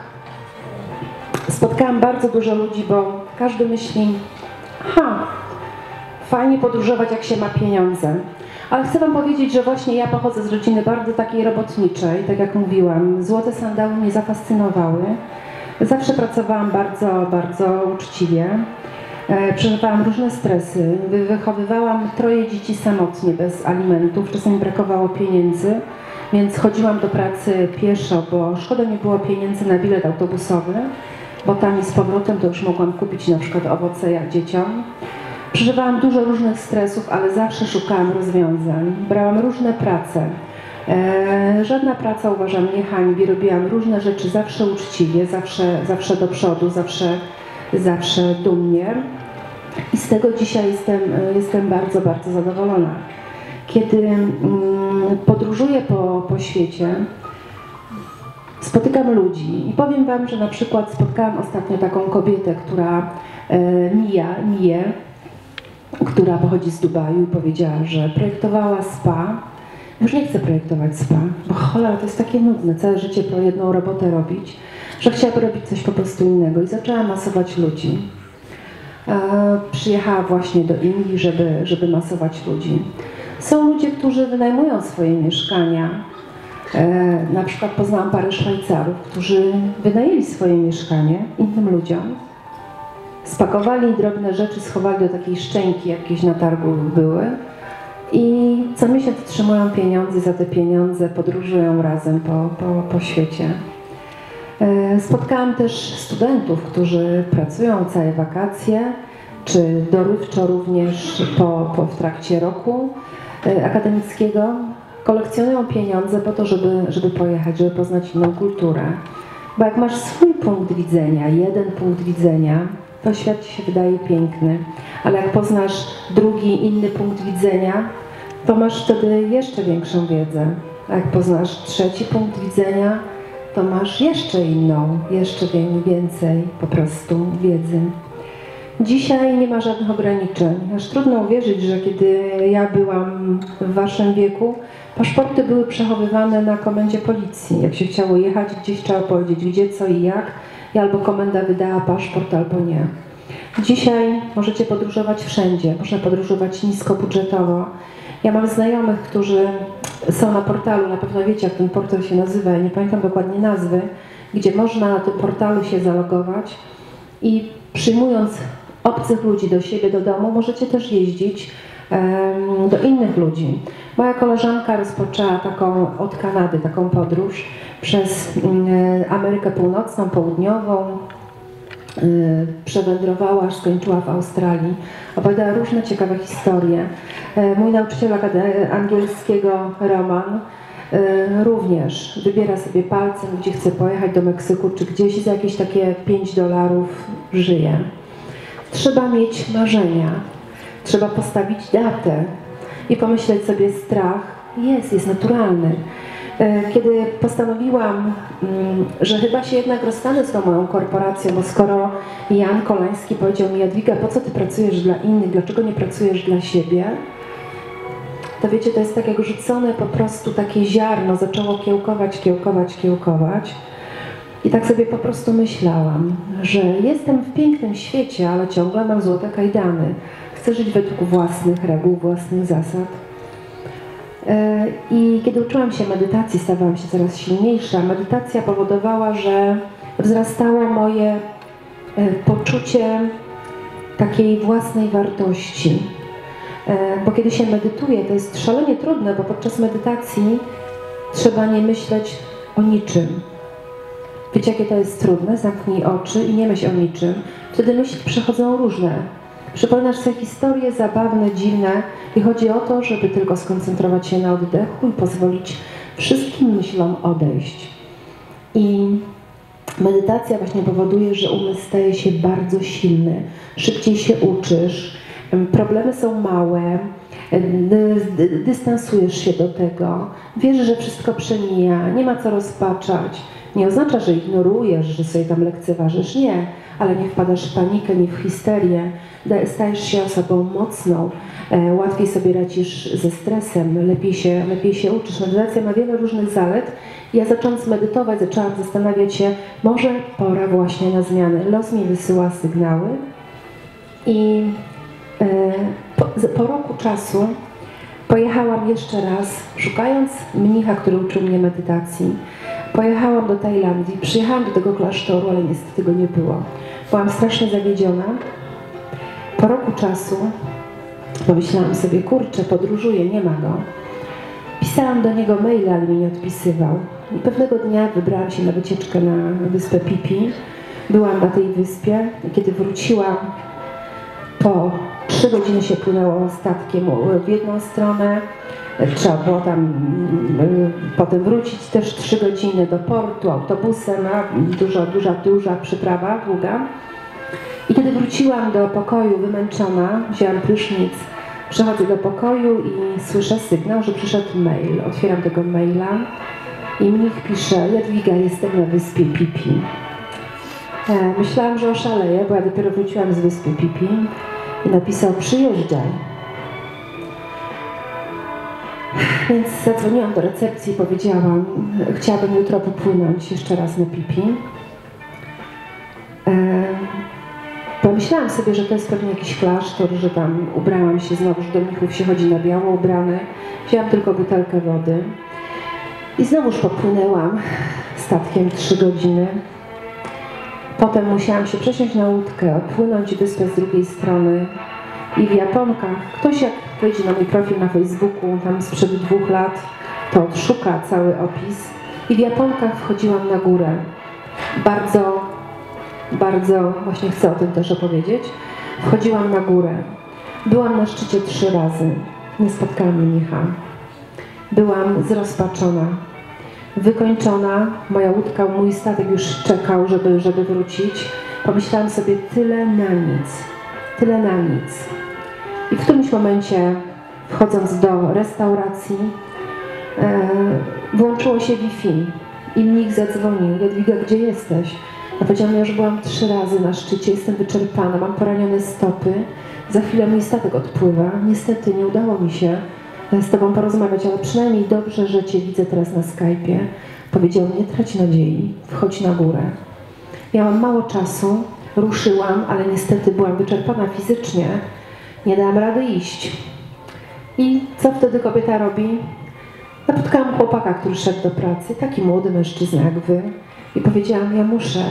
spotkałam bardzo dużo ludzi, bo każdy myśli, ha, fajnie podróżować, jak się ma pieniądze. Ale chcę wam powiedzieć, że właśnie ja pochodzę z rodziny bardzo takiej robotniczej, tak jak mówiłam. Złote sandały mnie zafascynowały. Zawsze pracowałam bardzo, bardzo uczciwie. Przeżywałam różne stresy. Wychowywałam troje dzieci samotnie, bez alimentów. Czasami brakowało pieniędzy, więc chodziłam do pracy pieszo, bo szkoda mi było pieniędzy na bilet autobusowy, bo tam i z powrotem to już mogłam kupić na przykład owoce jak dzieciom. Przeżywałam dużo różnych stresów, ale zawsze szukałam rozwiązań. Brałam różne prace. Eee, żadna praca, uważam, nie hańbi. Robiłam różne rzeczy zawsze uczciwie, zawsze, zawsze do przodu, zawsze, zawsze dumnie. I z tego dzisiaj jestem, jestem bardzo, bardzo zadowolona. Kiedy mm, podróżuję po, po świecie, spotykam ludzi i powiem wam, że na przykład spotkałam ostatnio taką kobietę, która e, mija, mije, która pochodzi z Dubaju i powiedziała, że projektowała spa. Już nie chce projektować spa, bo cholera, to jest takie nudne, całe życie po jedną robotę robić, że chciałaby robić coś po prostu innego i zaczęła masować ludzi. E, przyjechała właśnie do Indii, żeby, żeby masować ludzi. Są ludzie, którzy wynajmują swoje mieszkania. E, na przykład poznałam parę Szwajcarów, którzy wynajęli swoje mieszkanie innym ludziom. Spakowali drobne rzeczy, schowali do takiej szczęki, jakieś na targu były. I co miesiąc trzymają pieniądze, za te pieniądze podróżują razem po, po, po świecie. E, spotkałam też studentów, którzy pracują całe wakacje, czy dorywczo również po, po, w trakcie roku e, akademickiego. Kolekcjonują pieniądze po to, żeby, żeby pojechać, żeby poznać inną kulturę. Bo jak masz swój punkt widzenia, jeden punkt widzenia, to świat ci się wydaje piękny. Ale jak poznasz drugi, inny punkt widzenia, to masz wtedy jeszcze większą wiedzę. A jak poznasz trzeci punkt widzenia, to masz jeszcze inną, jeszcze więcej po prostu wiedzy. Dzisiaj nie ma żadnych ograniczeń. Aż trudno uwierzyć, że kiedy ja byłam w waszym wieku, paszporty były przechowywane na komendzie policji. Jak się chciało jechać, gdzieś trzeba powiedzieć gdzie, co i jak, i albo komenda wydała paszport, albo nie. Dzisiaj możecie podróżować wszędzie, można podróżować niskobudżetowo. Ja mam znajomych, którzy są na portalu, na pewno wiecie, jak ten portal się nazywa, ja nie pamiętam dokładnie nazwy, gdzie można na tym portalu się zalogować i przyjmując obcych ludzi do siebie, do domu, możecie też jeździć um, do innych ludzi. Moja koleżanka rozpoczęła taką od Kanady, taką podróż przez um, Amerykę Północną, Południową, um, przewędrowała, aż skończyła w Australii. Opowiadała różne ciekawe historie. Um, mój nauczyciel angielskiego, Roman, również wybiera sobie palcem, gdzie chce pojechać, do Meksyku czy gdzieś, za jakieś takie pięć dolarów żyje. Trzeba mieć marzenia, trzeba postawić datę i pomyśleć sobie, strach jest, jest naturalny. Kiedy postanowiłam, że chyba się jednak rozstanę z tą moją korporacją, bo skoro Jan Kolański powiedział mi, Jadwiga, po co ty pracujesz dla innych, dlaczego nie pracujesz dla siebie? To wiecie, to jest tak jak rzucone po prostu takie ziarno, zaczęło kiełkować, kiełkować, kiełkować. I tak sobie po prostu myślałam, że jestem w pięknym świecie, ale ciągle mam złote kajdany. Chcę żyć według własnych reguł, własnych zasad. I kiedy uczyłam się medytacji, stawałam się coraz silniejsza. Medytacja powodowała, że wzrastało moje poczucie takiej własnej wartości. Bo kiedy się medytuje, to jest szalenie trudne, bo podczas medytacji trzeba nie myśleć o niczym. Wiecie, jakie to jest trudne? Zamknij oczy i nie myśl o niczym. Wtedy myśli przychodzą różne. Przypominasz sobie historie zabawne, dziwne i chodzi o to, żeby tylko skoncentrować się na oddechu i pozwolić wszystkim myślom odejść. I medytacja właśnie powoduje, że umysł staje się bardzo silny. Szybciej się uczysz, problemy są małe, dystansujesz się do tego, wiesz, że wszystko przemija, nie ma co rozpaczać. Nie oznacza, że ignorujesz, że sobie tam lekceważysz, nie, ale nie wpadasz w panikę, nie w histerię, stajesz się osobą mocną, łatwiej sobie radzisz ze stresem, lepiej się, lepiej się uczysz. Medytacja ma wiele różnych zalet. Ja zacząc medytować, zaczęłam zastanawiać się, może pora właśnie na zmiany. Los mi wysyła sygnały i po, po roku czasu pojechałam jeszcze raz, szukając mnicha, który uczył mnie medytacji. Pojechałam do Tajlandii, przyjechałam do tego klasztoru, ale niestety go nie było. Byłam strasznie zawiedziona. Po roku czasu pomyślałam sobie, kurczę, podróżuję, nie ma go. Pisałam do niego maila, ale mi nie odpisywał. I pewnego dnia wybrałam się na wycieczkę na wyspę Pipi. Byłam na tej wyspie i kiedy wróciłam, po trzy godziny się płynęło statkiem w jedną stronę. Trzeba było tam potem wrócić też trzy godziny do portu, autobusem, duża, duża, duża przyprawa, długa. I kiedy wróciłam do pokoju wymęczona, wzięłam prysznic, przechodzę do pokoju i słyszę sygnał, że przyszedł mail. Otwieram tego maila i mnich pisze: Jadwiga, jestem na wyspie Pipi. Myślałam, że oszaleję, bo ja dopiero wróciłam z wyspy Pipi i napisał: przyjeżdżaj. Więc zadzwoniłam do recepcji i powiedziałam: chciałabym jutro popłynąć jeszcze raz na Pipi. E, pomyślałam sobie, że to jest pewnie jakiś klasztor, że tam ubrałam się znowu, że do mnichów się chodzi na biało ubrane. Wzięłam tylko butelkę wody i znowuż popłynęłam statkiem trzy godziny. Potem musiałam się przesiąść na łódkę, odpłynąć wyspę z drugiej strony. I w Japonkach, ktoś jak wejdzie na mój profil na Facebooku, tam sprzed dwóch lat, to odszuka cały opis. I w Japonkach wchodziłam na górę. Bardzo, bardzo, właśnie chcę o tym też opowiedzieć. Wchodziłam na górę. Byłam na szczycie trzy razy. Nie spotkałam mnicha. Byłam zrozpaczona, wykończona. Moja łódka, mój statek już czekał, żeby, żeby wrócić. Pomyślałam sobie: tyle na nic. Tyle na nic. I w którymś momencie, wchodząc do restauracji, e, włączyło się Wi-Fi i mnich zadzwonił: Jadwiga, gdzie jesteś? Ja powiedziałam: ja już byłam trzy razy na szczycie, jestem wyczerpana, mam poranione stopy, za chwilę mój statek odpływa, niestety nie udało mi się z tobą porozmawiać, ale przynajmniej dobrze, że cię widzę teraz na Skype'ie. Powiedział: nie trać nadziei, wchodź na górę. Miałam mało czasu. Ruszyłam, ale niestety byłam wyczerpana fizycznie, nie dałam rady iść. I co wtedy kobieta robi? Napotkałam chłopaka, który szedł do pracy, taki młody mężczyzna jak wy, i powiedziałam: ja muszę,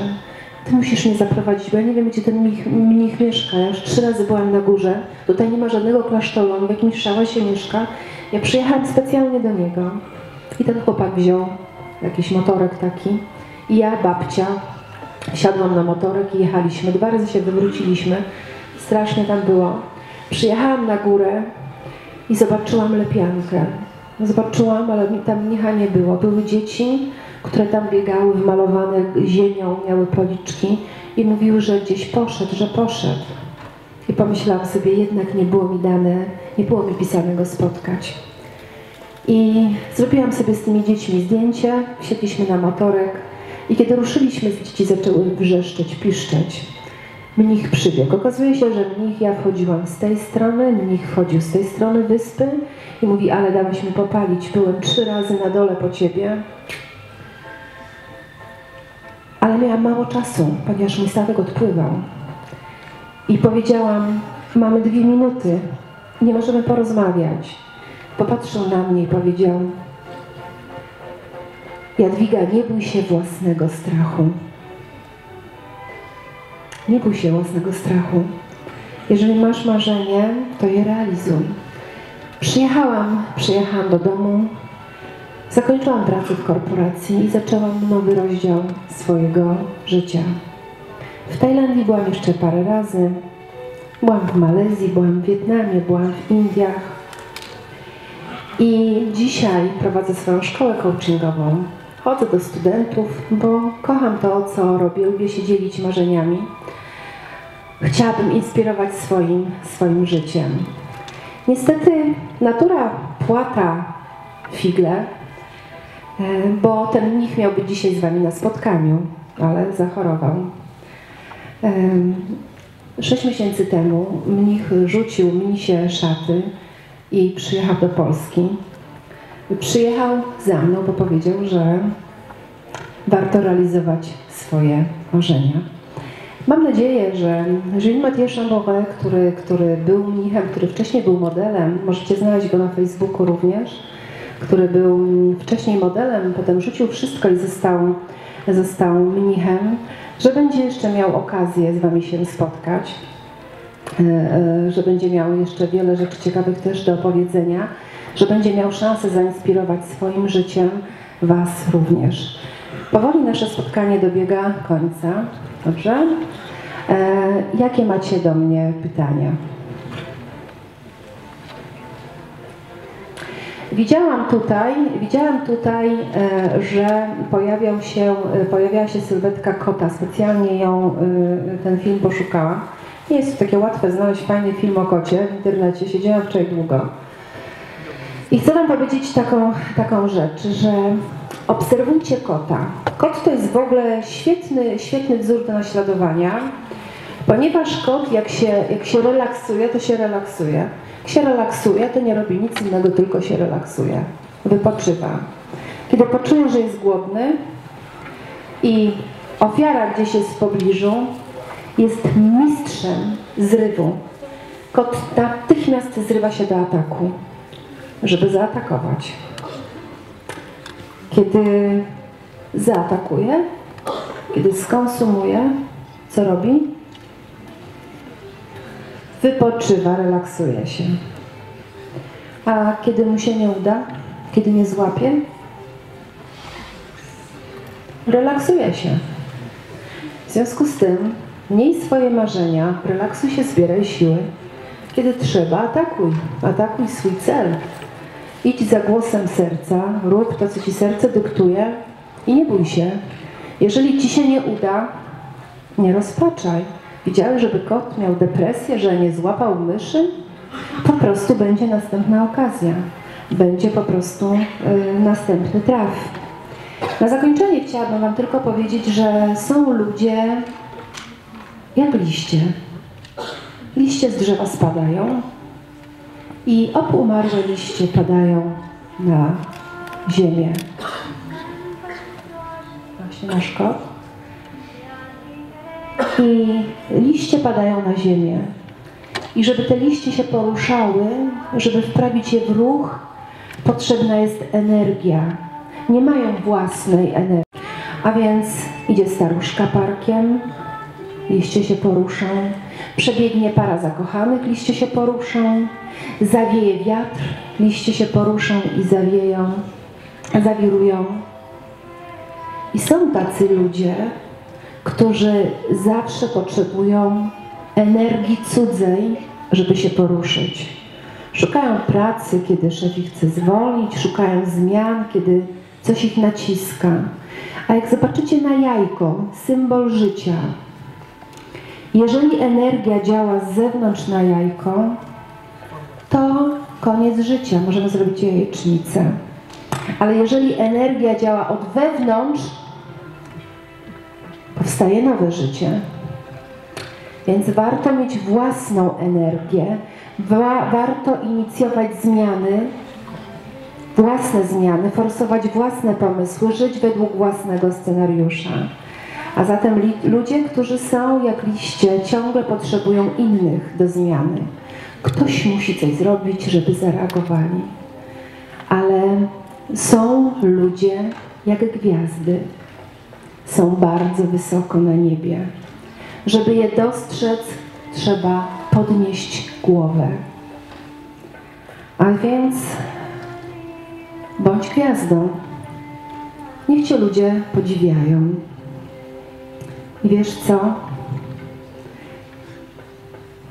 ty musisz mnie zaprowadzić, bo ja nie wiem, gdzie ten mnich, mnich mieszka, ja już trzy razy byłam na górze, tutaj nie ma żadnego klasztoru, on w jakimś szałasie mieszka, ja przyjechałam specjalnie do niego. I ten chłopak wziął jakiś motorek taki i ja, babcia, siadłam na motorek i jechaliśmy. Dwa razy się wywróciliśmy. Strasznie tam było. Przyjechałam na górę i zobaczyłam lepiankę. Zobaczyłam, ale tam mnicha nie było. Były dzieci, które tam biegały wmalowane ziemią, miały policzki i mówiły, że gdzieś poszedł, że poszedł. I pomyślałam sobie: jednak nie było mi dane, nie było mi pisane go spotkać. I zrobiłam sobie z tymi dziećmi zdjęcie. Siedliśmy na motorek. I kiedy ruszyliśmy, dzieci zaczęły wrzeszczeć, piszczeć. Mnich przybiegł. Okazuje się, że mnich, ja wchodziłam z tej strony, mnich wchodził z tej strony wyspy i mówi: ale dałeś mi popalić, byłem trzy razy na dole po ciebie. Ale miałam mało czasu, ponieważ mój statek odpływał. I powiedziałam: mamy dwie minuty, nie możemy porozmawiać. Popatrzył na mnie i powiedział: Jadwiga, nie bój się własnego strachu. Nie bój się własnego strachu. Jeżeli masz marzenie, to je realizuj. Przyjechałam, przyjechałam do domu, zakończyłam pracę w korporacji i zaczęłam nowy rozdział swojego życia. W Tajlandii byłam jeszcze parę razy, byłam w Malezji, byłam w Wietnamie, byłam w Indiach i dzisiaj prowadzę swoją szkołę coachingową. Chodzę do studentów, bo kocham to, co robię, lubię się dzielić marzeniami. Chciałabym inspirować swoim, swoim życiem. Niestety natura płata figle, bo ten mnich miał być dzisiaj z Wami na spotkaniu, ale zachorował. Sześć miesięcy temu mnich rzucił mnisie szaty i przyjechał do Polski. Przyjechał za mną, bo powiedział, że warto realizować swoje marzenia. Mam nadzieję, że Jean-Mathieu Chambouin, który, który był mnichem, który wcześniej był modelem, możecie znaleźć go na Facebooku również, który był wcześniej modelem, potem rzucił wszystko i został, został mnichem, że będzie jeszcze miał okazję z Wami się spotkać, że będzie miał jeszcze wiele rzeczy ciekawych też do opowiedzenia, że będzie miał szansę zainspirować swoim życiem Was również. Powoli nasze spotkanie dobiega końca. Dobrze? E, jakie macie do mnie pytania? Widziałam tutaj, widziałam tutaj e, że pojawiał się, e, pojawiała się sylwetka kota. Specjalnie ją, e, ten film poszukałam. Nie jest to takie łatwe znaleźć fajny film o kocie w internecie. Siedziałam wczoraj długo. I chcę Wam powiedzieć taką, taką rzecz, że obserwujcie kota. Kot to jest w ogóle świetny, świetny wzór do naśladowania, ponieważ kot jak się, jak się relaksuje, to się relaksuje. Jak się relaksuje, to nie robi nic innego, tylko się relaksuje. Wypoczywa. Kiedy poczuje, że jest głodny i ofiara gdzieś jest w pobliżu, jest mistrzem zrywu. Kot natychmiast zrywa się do ataku, żeby zaatakować. Kiedy zaatakuje, kiedy skonsumuje, co robi? Wypoczywa, relaksuje się. A kiedy mu się nie uda, kiedy nie złapie, relaksuje się. W związku z tym miej swoje marzenia, relaksuj się, zbieraj siły. Kiedy trzeba, atakuj. Atakuj swój cel. Idź za głosem serca, rób to, co Ci serce dyktuje i nie bój się. Jeżeli Ci się nie uda, nie rozpaczaj. Widziałeś, żeby kot miał depresję, że nie złapał myszy? Po prostu będzie następna okazja. Będzie po prostu y, następny traf. Na zakończenie chciałabym Wam tylko powiedzieć, że są ludzie jak liście. Liście z drzewa spadają i obumarłe liście padają na ziemię. Właśnie nasz kot. I liście padają na ziemię. I żeby te liście się poruszały, żeby wprawić je w ruch, potrzebna jest energia. Nie mają własnej energii. A więc idzie staruszka parkiem, liście się poruszą. Przebiegnie para zakochanych, liście się poruszą. Zawieje wiatr, liście się poruszą i zawieją, zawirują. I są tacy ludzie, którzy zawsze potrzebują energii cudzej, żeby się poruszyć. Szukają pracy, kiedy szef ich chce zwolnić, szukają zmian, kiedy coś ich naciska. A jak zobaczycie na jajko, symbol życia, jeżeli energia działa z zewnątrz na jajko, to koniec życia, możemy zrobić jajecznicę. Ale jeżeli energia działa od wewnątrz, powstaje nowe życie. Więc warto mieć własną energię, wa- warto inicjować zmiany, własne zmiany, forsować własne pomysły, żyć według własnego scenariusza. A zatem ludzie, którzy są jak liście, ciągle potrzebują innych do zmiany. Ktoś musi coś zrobić, żeby zareagowali. Ale są ludzie jak gwiazdy. Są bardzo wysoko na niebie. Żeby je dostrzec, trzeba podnieść głowę. A więc bądź gwiazdą. Niech cię ludzie podziwiają. I wiesz co?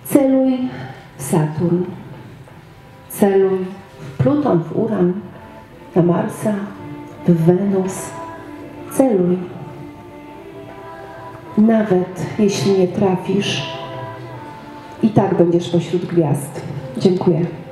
Celuj w Saturn. Celuj w Pluton, w Uran, na Marsa, w Wenus. Celuj. Nawet jeśli nie trafisz, i tak będziesz pośród gwiazd. Dziękuję.